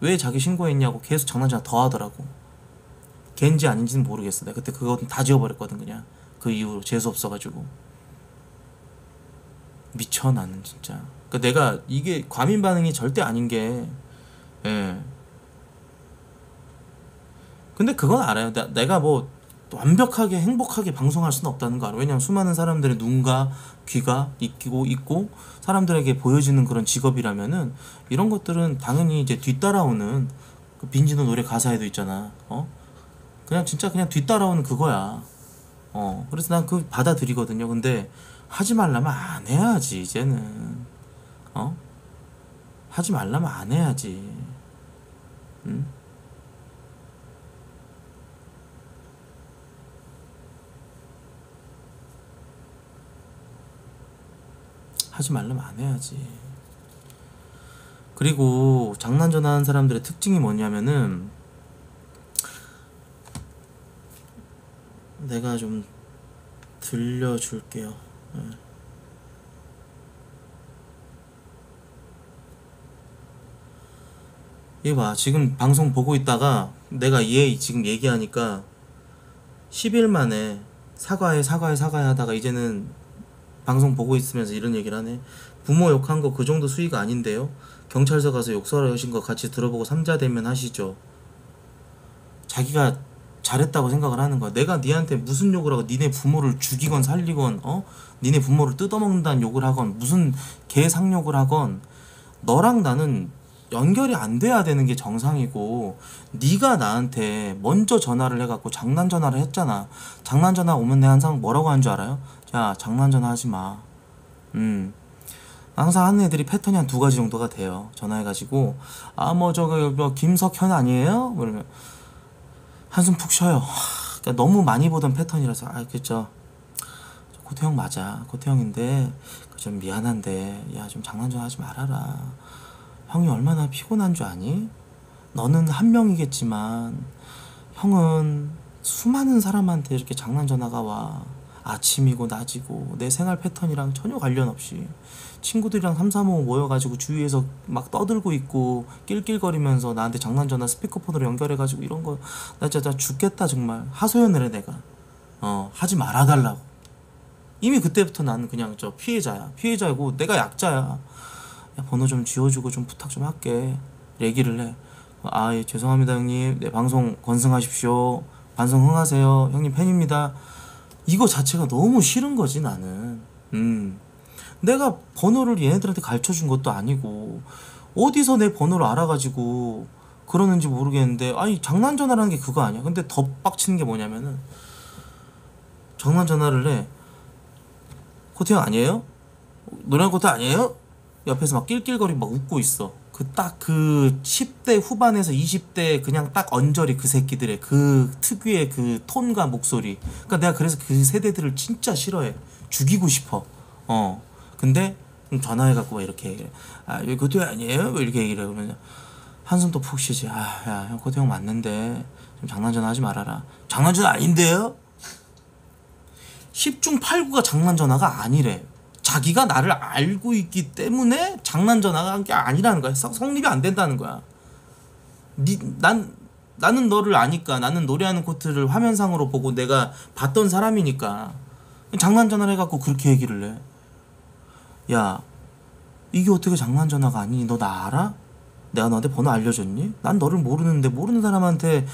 왜 자기 신고했냐고 계속 장난치나 더 하더라고. 걘지 아닌지는 모르겠어. 내가 그때 그건 다 지워버렸거든 그냥. 그 이후로 재수 없어가지고. 미쳐 나는 진짜. 그러니까 내가 이게 과민 반응이 절대 아닌 게, 근데 그건 알아요. 내가 뭐 완벽하게 행복하게 방송할 수는 없다는 거 알아요. 왜냐면 수많은 사람들의 눈과 귀가 있고 사람들에게 보여지는 그런 직업이라면은 이런 것들은 당연히 이제 뒤따라오는, 그 빈지노 노래 가사에도 있잖아. 그냥 진짜 그냥 뒤따라오는 그거야. 그래서 난 그걸 받아들이거든요. 근데 하지 말라면 안 해야지 이제는. 하지 말라면 안 해야지. 응? 하지 말라면 안 해야지. 그리고 장난전화하는 사람들의 특징이 뭐냐면은, 내가 좀 들려줄게요. 이봐 지금 방송 보고 있다가 내가 얘 지금 얘기하니까 10일 만에 사과해 하다가 이제는 방송 보고 있으면서 이런 얘기를 하네. 부모 욕한 거 그 정도 수위가 아닌데요. 경찰서 가서 욕설하신 거 같이 들어보고 삼자대면 하시죠. 자기가 잘했다고 생각을 하는 거야. 내가 니한테 무슨 욕을 하고 니네 부모를 죽이건 살리건, 니네 부모를 뜯어먹는다는 욕을 하건 무슨 개상욕을 하건 너랑 나는 연결이 안 돼야 되는 게 정상이고, 니가 나한테 먼저 전화를 해갖고 장난전화를 했잖아. 장난전화 오면 내가 항상 뭐라고 하는 줄 알아요? 야 장난전화 하지마. 항상 하는 애들이 패턴이 한 두 가지 정도가 돼요. 전화해가지고 아 뭐 저거 뭐 김석현 아니에요? 그러면 한숨 푹 쉬어요. 그러니까 너무 많이 보던 패턴이라서 아 그죠 고태형 맞아 고태형인데 좀 미안한데 야 좀 장난 좀 하지 말아라. 형이 얼마나 피곤한 줄 아니? 너는 한 명이겠지만 형은 수많은 사람한테 이렇게 장난 전화가 와. 아침이고 낮이고 내 생활 패턴이랑 전혀 관련 없이 친구들이랑 3, 4, 5 모여가지고 주위에서 막 떠들고 있고 낄낄거리면서 나한테 장난 전화 스피커폰으로 연결해가지고 이런 거 나 진짜 나 죽겠다 정말. 하소연을 해 내가. 하지 말아달라고. 이미 그때부터 나는 그냥 저 피해자야. 피해자고 내가 약자야. 야, 번호 좀 지워주고 좀 부탁 좀 할게. 얘기를 해. 아, 예, 죄송합니다 형님. 네, 방송 건승하십시오. 방송 흥하세요. 형님 팬입니다. 이거 자체가 너무 싫은 거지 나는. 내가 번호를 얘네들한테 가르쳐준 것도 아니고 어디서 내 번호를 알아가지고 그러는지 모르겠는데 아니 장난 전화라는 게 그거 아니야. 근데 더 빡치는 게 뭐냐면은 장난 전화를 해. 코트 형 아니에요? 노래하는 코트 아니에요? 옆에서 막 낄낄거리고 막 웃고 있어. 그 딱 그 10대 후반에서 20대 그냥 딱 언저리 그 새끼들의 그 특유의 그 톤과 목소리. 그러니까 내가 그래서 그 세대들을 진짜 싫어해. 죽이고 싶어. 근데 전화해갖고 이렇게 얘기해. 아 여기 코트 형 아니에요? 왜 이렇게 얘기를 해. 그러면 한숨도 푹 쉬지. 아 야 형 코트 형 맞는데 좀 장난 전화하지 말아라. 장난 전화 아닌데요? 10중 8구가 장난 전화가 아니래. 자기가 나를 알고 있기 때문에 장난 전화가 한 게 아니라는 거야. 성립이 안 된다는 거야. 나는 너를 아니까. 나는 노래하는 코트를 화면상으로 보고 내가 봤던 사람이니까. 장난 전화를 해갖고 그렇게 얘기를 해. 야, 이게 어떻게 장난 전화가 아니니? 너 나 알아? 내가 너한테 번호 알려줬니? 난 너를 모르는데 모르는 사람한테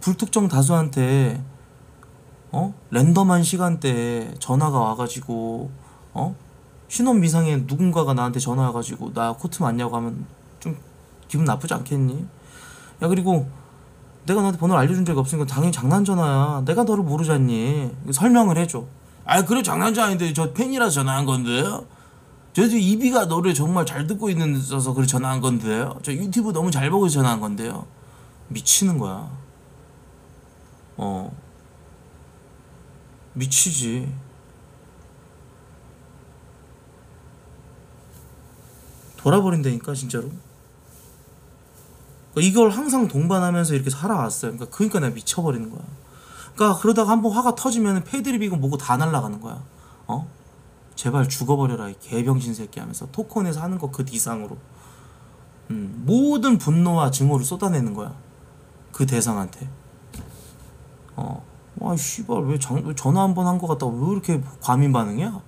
불특정 다수한테 랜덤한 시간대에 전화가 와가지고 신혼 미상에 누군가가 나한테 전화 와가지고 나 코트 맞냐고 하면 좀 기분 나쁘지 않겠니? 야 그리고 내가 너한테 번호를 알려준 적이 없으니까 당연히 장난 전화야. 내가 너를 모르잖니. 설명을 해줘. 아 그래 장난 전화 아닌데 저 팬이라 전화한 건데요. 저 이비가 너를 정말 잘 듣고 있어서 그래 전화한 건데요. 저 유튜브 너무 잘 보고 전화한 건데요. 미치는 거야. 미치지. 돌아버린다니까 진짜로. 그러니까 이걸 항상 동반하면서 이렇게 살아왔어요. 그러니까 내가 미쳐버리는 거야. 그러니까 그러다가 한번 화가 터지면 패드립이고 뭐고 다 날아가는 거야. 제발 죽어버려라 이 개병신 새끼 하면서 토크온에서 하는 거 그 이상으로 모든 분노와 증오를 쏟아내는 거야 그 대상한테. 아 씨발 왜 전화 한 번 한 거 같다고 왜 이렇게 과민 반응이야?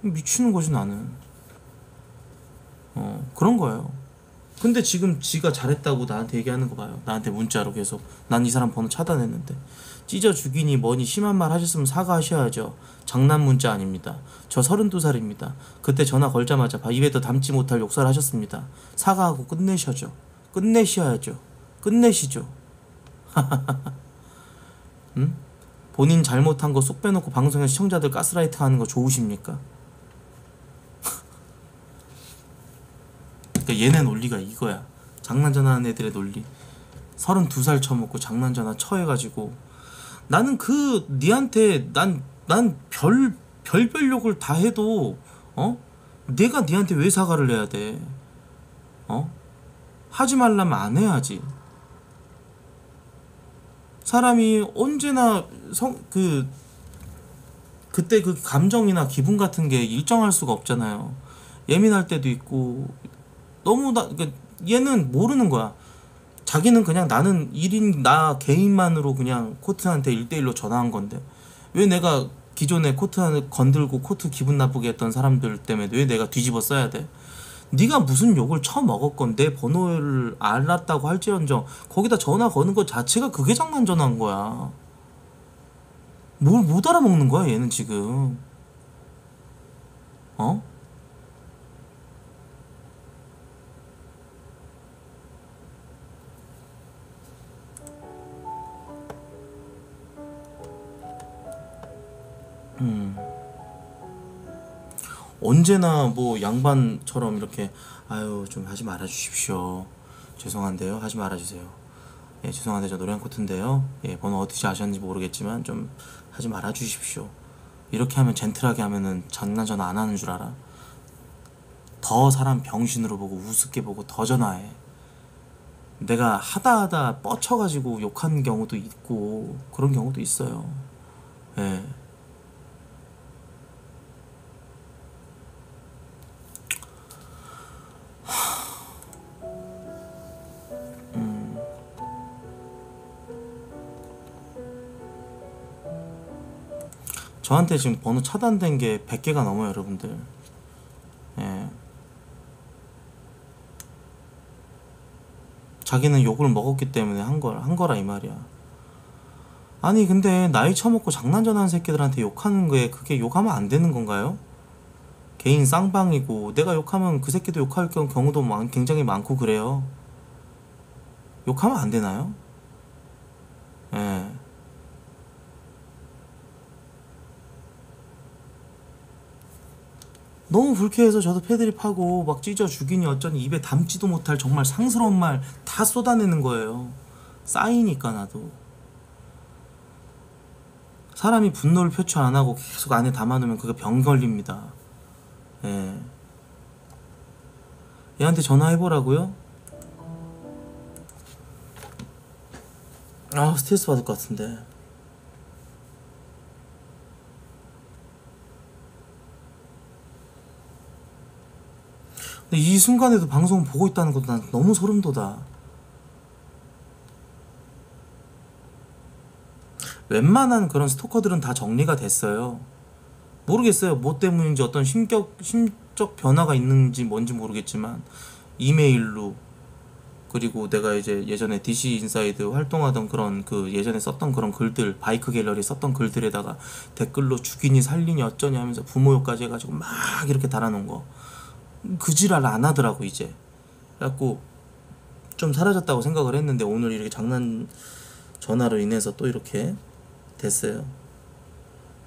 미치는 거지 나는. 그런 거예요. 근데 지금 지가 잘했다고 나한테 얘기하는 거 봐요. 나한테 문자로 계속 난 이 사람 번호 차단했는데 찢어 죽이니 뭐니 심한 말 하셨으면 사과하셔야죠. 장난 문자 아닙니다. 저 32살입니다 그때 전화 걸자마자 입에도 담지 못할 욕설 하셨습니다. 사과하고 끝내시죠. 본인 잘못한 거 쏙 빼놓고 방송에서 시청자들 가스라이팅 하는 거 좋으십니까? 그러니까 얘네 논리가 이거야. 장난 전화하는 애들의 논리. 32살 처먹고 장난 전화 처해가지고 나는 그 니한테 난 별별 욕을 다 해도 내가 니한테 왜 사과를 해야 돼? 하지 말라면 안 해야지. 사람이 언제나 그때 그 감정이나 기분 같은 게 일정할 수가 없잖아요. 예민할 때도 있고 그러니까 얘는 모르는 거야. 자기는 그냥 나는 1인 나 개인만으로 그냥 코트한테 1대1로 전화한 건데 왜 내가 기존에 코트 건들고 코트 기분 나쁘게 했던 사람들 때문에 왜 내가 뒤집어 써야 돼? 네가 무슨 욕을 처먹었건 내 번호를 알았다고 할지언정 거기다 전화 거는 것 자체가 그게 장난 전화인 거야. 뭘 못 알아먹는 거야 얘는 지금. 언제나 뭐 양반처럼 이렇게 아유 좀 하지 말아 주십시오. 죄송한데요. 하지 말아 주세요. 예, 죄송한데 저 노래하는 코트인데요. 예, 번호 어떻게 아셨는지 모르겠지만 좀 하지 말아 주십시오. 이렇게 하면 젠틀하게 하면은 장난 전화 안 하는 줄 알아? 더 사람 병신으로 보고 우습게 보고 더 전화해. 내가 하다하다 뻗쳐가지고 욕하는 경우도 있고 그런 경우도 있어요. 예. 저한테 지금 번호 차단된 게 100개가 넘어요, 여러분들. 예. 자기는 욕을 먹었기 때문에 한 거라 이 말이야. 아니 근데 나이 처먹고 장난 전화하는 새끼들한테 욕하는 게 그게 욕하면 안 되는 건가요? 개인 쌍방이고 내가 욕하면 그 새끼도 욕할 경우도 굉장히 많고 그래요. 욕하면 안 되나요? 예. 너무 불쾌해서 저도 패드립하고 막 찢어 죽이니 어쩌니 입에 담지도 못할 정말 상스러운 말 다 쏟아내는 거예요. 쌓이니까 나도. 사람이 분노를 표출 안 하고 계속 안에 담아놓으면 그게 병 걸립니다. 예. 얘한테 전화해보라고요? 아 스트레스 받을 것 같은데. 근데 이 순간에도 방송 보고 있다는 것도 난 너무 소름 돋아. 웬만한 그런 스토커들은 다 정리가 됐어요. 모르겠어요. 뭐 때문인지 어떤 심적 변화가 있는지 뭔지 모르겠지만 이메일로 그리고 내가 이제 예전에 DC인사이드 활동하던 그런 그 예전에 썼던 그런 글들 바이크 갤러리 썼던 글들에다가 댓글로 죽이니 살리니 어쩌니 하면서 부모욕까지 해가지고 막 이렇게 달아놓은 거 그 지랄 안 하더라고 이제. 그래갖고 좀 사라졌다고 생각을 했는데 오늘 이렇게 장난 전화로 인해서 또 이렇게 됐어요.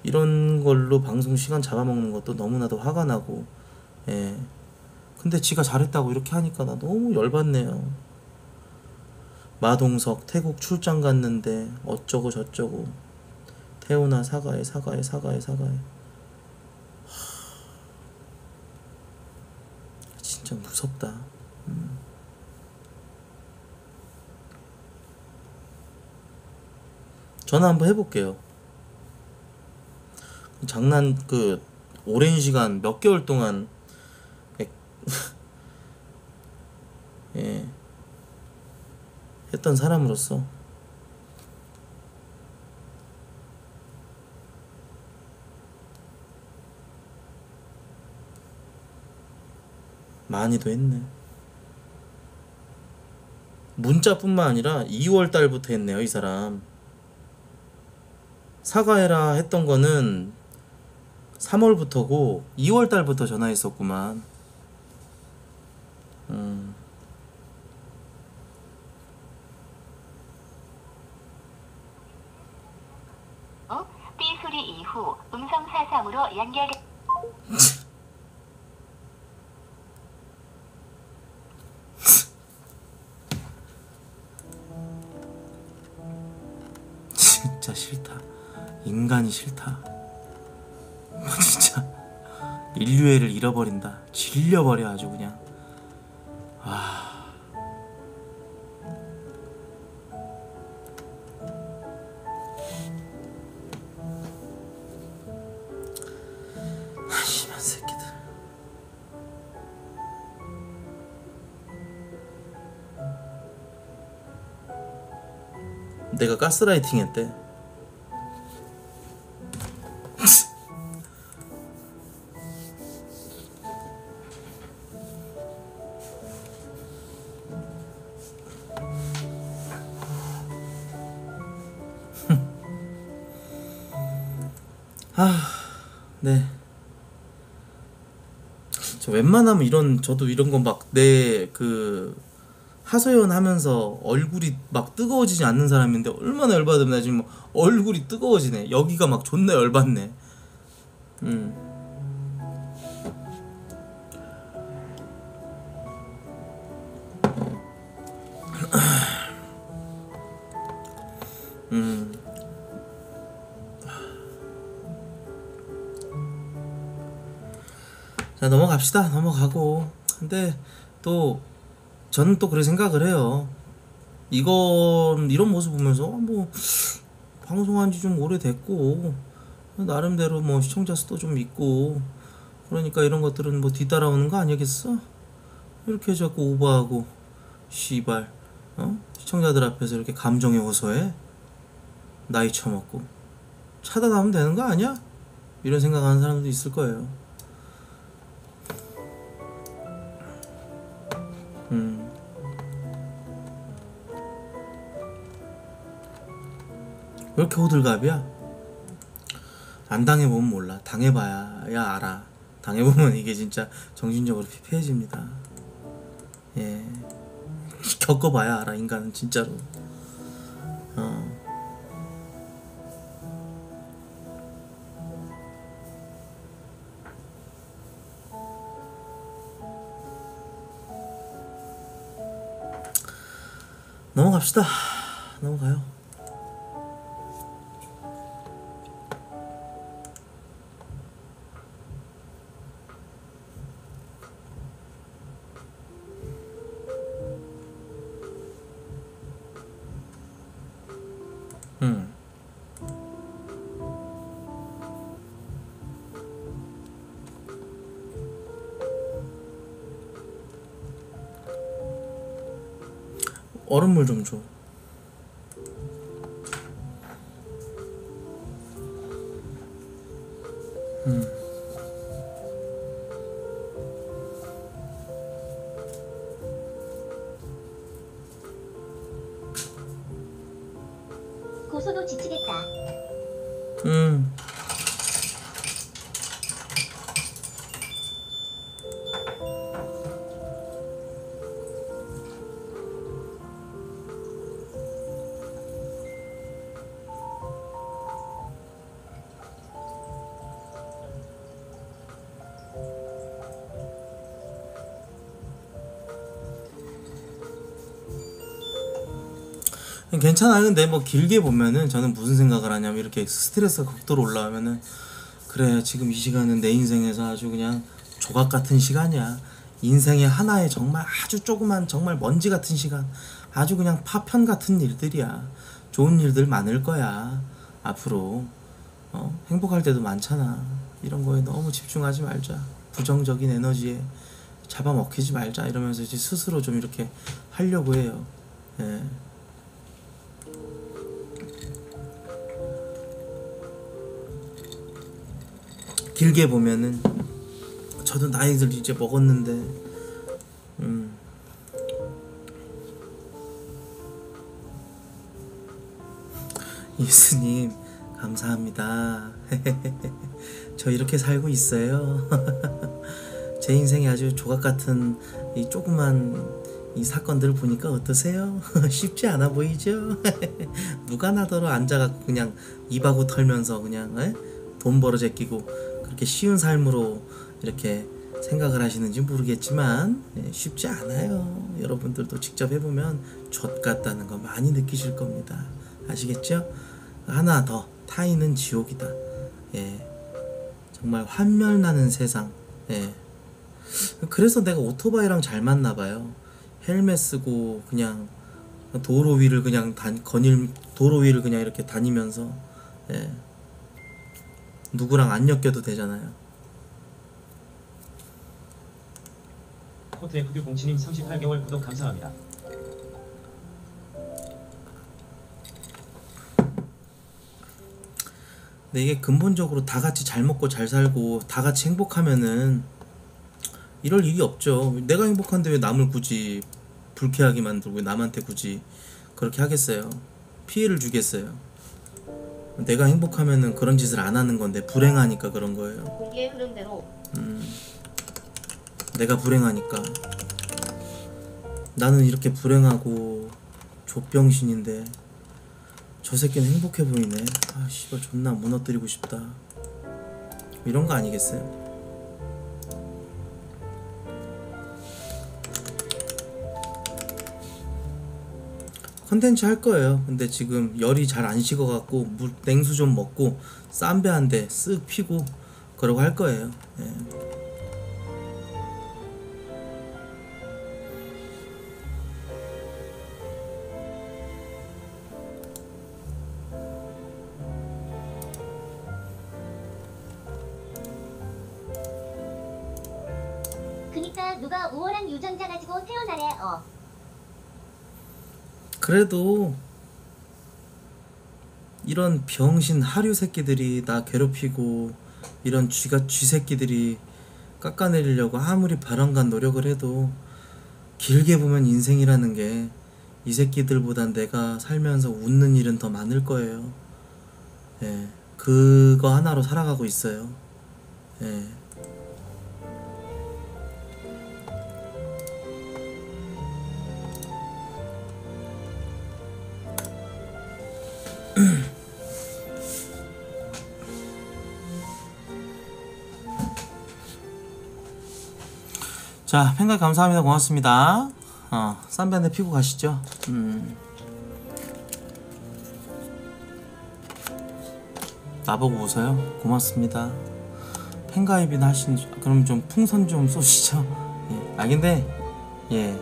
이런 걸로 방송 시간 잡아먹는 것도 너무나도 화가 나고. 예. 근데 지가 잘했다고 이렇게 하니까 나 너무 열받네요. 마동석 태국 출장 갔는데 어쩌고 저쩌고 태훈아 사과해 사과해 사과해 사과해. 진짜 무섭다. 전화 한번 해볼게요. 장난 그 오랜 시간 몇 개월 동안 예 했던 사람으로서 많이도 했네. 문자뿐만 아니라 2월달부터 했네요 이 사람. 사과해라 했던 거는 3월부터고 2월달부터 전화했었구만. 삐 소리 이후 음성 사상으로 연결. 진짜 싫다. 인간이 싫다. 진짜 인류애를 잃어버린다. 질려버려 아주 그냥. 아. 심한 새끼들. 내가 가스라이팅 했대. 웬만하면 이런 저도 이런 건 막 내 그 하소연 하면서 얼굴이 막 뜨거워지지 않는 사람인데 얼마나 열받으면 나 지금 얼굴이 뜨거워지네. 여기가 막 존나 열받네. 자, 넘어갑시다. 넘어가고. 근데 또 저는 또 그런 생각을 해요. 이런 모습 보면서 뭐 방송한 지 좀 오래됐고 나름대로 뭐 시청자 수도 좀 있고 그러니까 이런 것들은 뭐 뒤따라오는 거 아니겠어? 이렇게 자꾸 오버하고 씨발 시청자들 앞에서 이렇게 감정에 호소해? 나이 처먹고 차단하면 되는 거 아니야? 이런 생각하는 사람도 있을 거예요. 왜 이렇게 호들갑이야? 안 당해보면 몰라. 당해봐야 알아. 당해보면 이게 진짜 정신적으로 피폐해집니다. 예, 겪어봐야 알아. 인간은 진짜로. 넘어갑시다. 넘어가요. 얼음물 좀 줘. 고소도 지치겠다. 괜찮아요. 근데 뭐 길게 보면은 저는 무슨 생각을 하냐면 이렇게 스트레스가 극도로 올라오면은 그래 지금 이 시간은 내 인생에서 아주 그냥 조각 같은 시간이야. 인생의 하나의 정말 아주 조그만 정말 먼지 같은 시간, 아주 그냥 파편 같은 일들이야. 좋은 일들 많을 거야 앞으로. 행복할 때도 많잖아. 이런 거에 너무 집중하지 말자. 부정적인 에너지에 잡아먹히지 말자. 이러면서 이제 스스로 좀 이렇게 하려고 해요. 예. 길게 보면은 저도 나이들 이제 먹었는데 예수님 감사합니다. 저 이렇게 살고 있어요. 제 인생이 아주 조각같은 이 조그만 이 사건들 보니까 어떠세요? 쉽지 않아 보이죠? 누가 나더러 앉아갖고 그냥 입하고 털면서 그냥 돈 벌어 제끼고 그렇게 쉬운 삶으로 이렇게 생각을 하시는지 모르겠지만 쉽지 않아요. 여러분들도 직접 해보면 좆 같다는 거 많이 느끼실 겁니다. 아시겠죠? 하나 더, 타인은 지옥이다. 예, 정말 환멸나는 세상. 예. 그래서 내가 오토바이랑 잘 맞나봐요. 헬멧 쓰고 그냥 도로 위를 그냥 도로 위를 그냥 이렇게 다니면서 예. 누구랑 안 엮여도 되잖아요. 코트의 흑유 공치님 38개월 구독 감사합니다. 근데 이게 근본적으로 다 같이 잘 먹고 잘 살고 다 같이 행복하면은 이럴 일이 없죠. 내가 행복한데 왜 남을 굳이 불쾌하게 만들고 남한테 굳이 그렇게 하겠어요? 피해를 주겠어요? 내가 행복하면은 그런 짓을 안 하는 건데 불행하니까 그런 거예요. 공기의 흐름대로. 내가 불행하니까. 나는 이렇게 불행하고 좆병신인데 저 새끼는 행복해 보이네. 아 씨발 존나 무너뜨리고 싶다. 이런 거 아니겠어요? 컨텐츠 할 거예요. 근데 지금 열이 잘 안 식어갖고 냉수 좀 먹고 쌈배 한 대 쓱 피고 그러고 할 거예요. 예. 보니까 누가 우월한 유전자 가지고 태어나래. 그래도 이런 병신 하류 새끼들이 나 괴롭히고 이런 쥐가 쥐 새끼들이 깎아내리려고 아무리 바람간 노력을 해도 길게 보면 인생이라는 게 이 새끼들보단 내가 살면서 웃는 일은 더 많을 거예요. 예, 그거 하나로 살아가고 있어요. 예. 자, 팬가 감사합니다. 고맙습니다. 쌈배 한 대 피고 가시죠. 나보고 웃어요? 고맙습니다. 팬가입이나 하신, 그럼 좀 풍선 좀 쏘시죠. 예. 아, 근데, 예.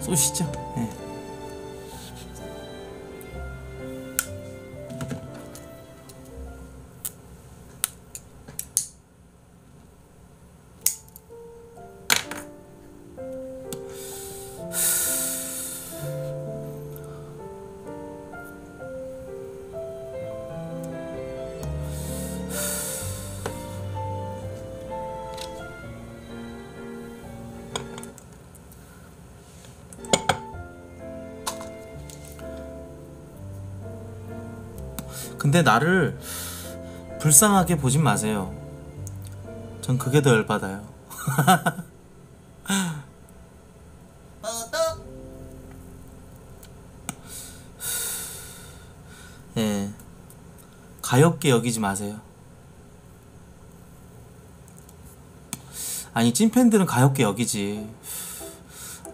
쏘시죠. 예. 근데 나를 불쌍하게 보진 마세요. 전 그게 더 열받아요. 예, 가엽게 여기지 마세요. 아니, 찐팬들은 가엽게 여기지.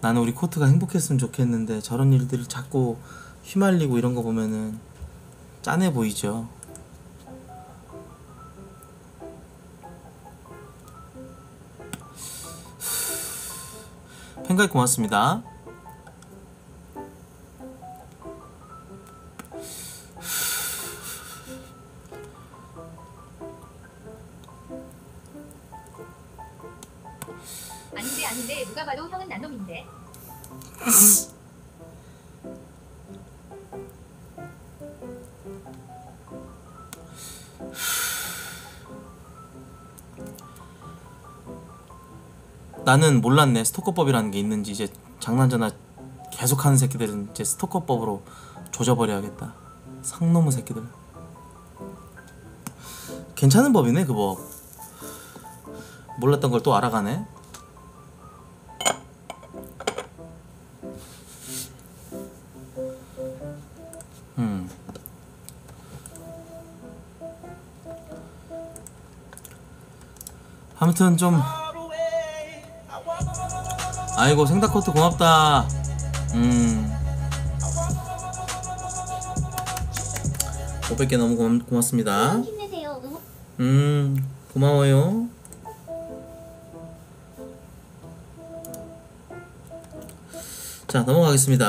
나는 우리 코트가 행복했으면 좋겠는데 저런 일들을 자꾸 휘말리고 이런 거 보면은 짠해 보이죠. 팬가입 고맙습니다. 아닌데 아닌데 누가 봐도 형은 난놈인데. 나는 몰랐네, 스토커법이라는 게 있는지. 이제 장난전화 계속하는 새끼들은 이제 스토커법으로 조져버려야겠다. 상놈의 새끼들. 괜찮은 법이네, 그 법. 몰랐던 걸 또 알아가네. 아무튼 좀, 아이고 생닭코트 고맙다. $500개 너무 고맙습니다. 힘내세요. 고마워요. 자, 넘어가겠습니다.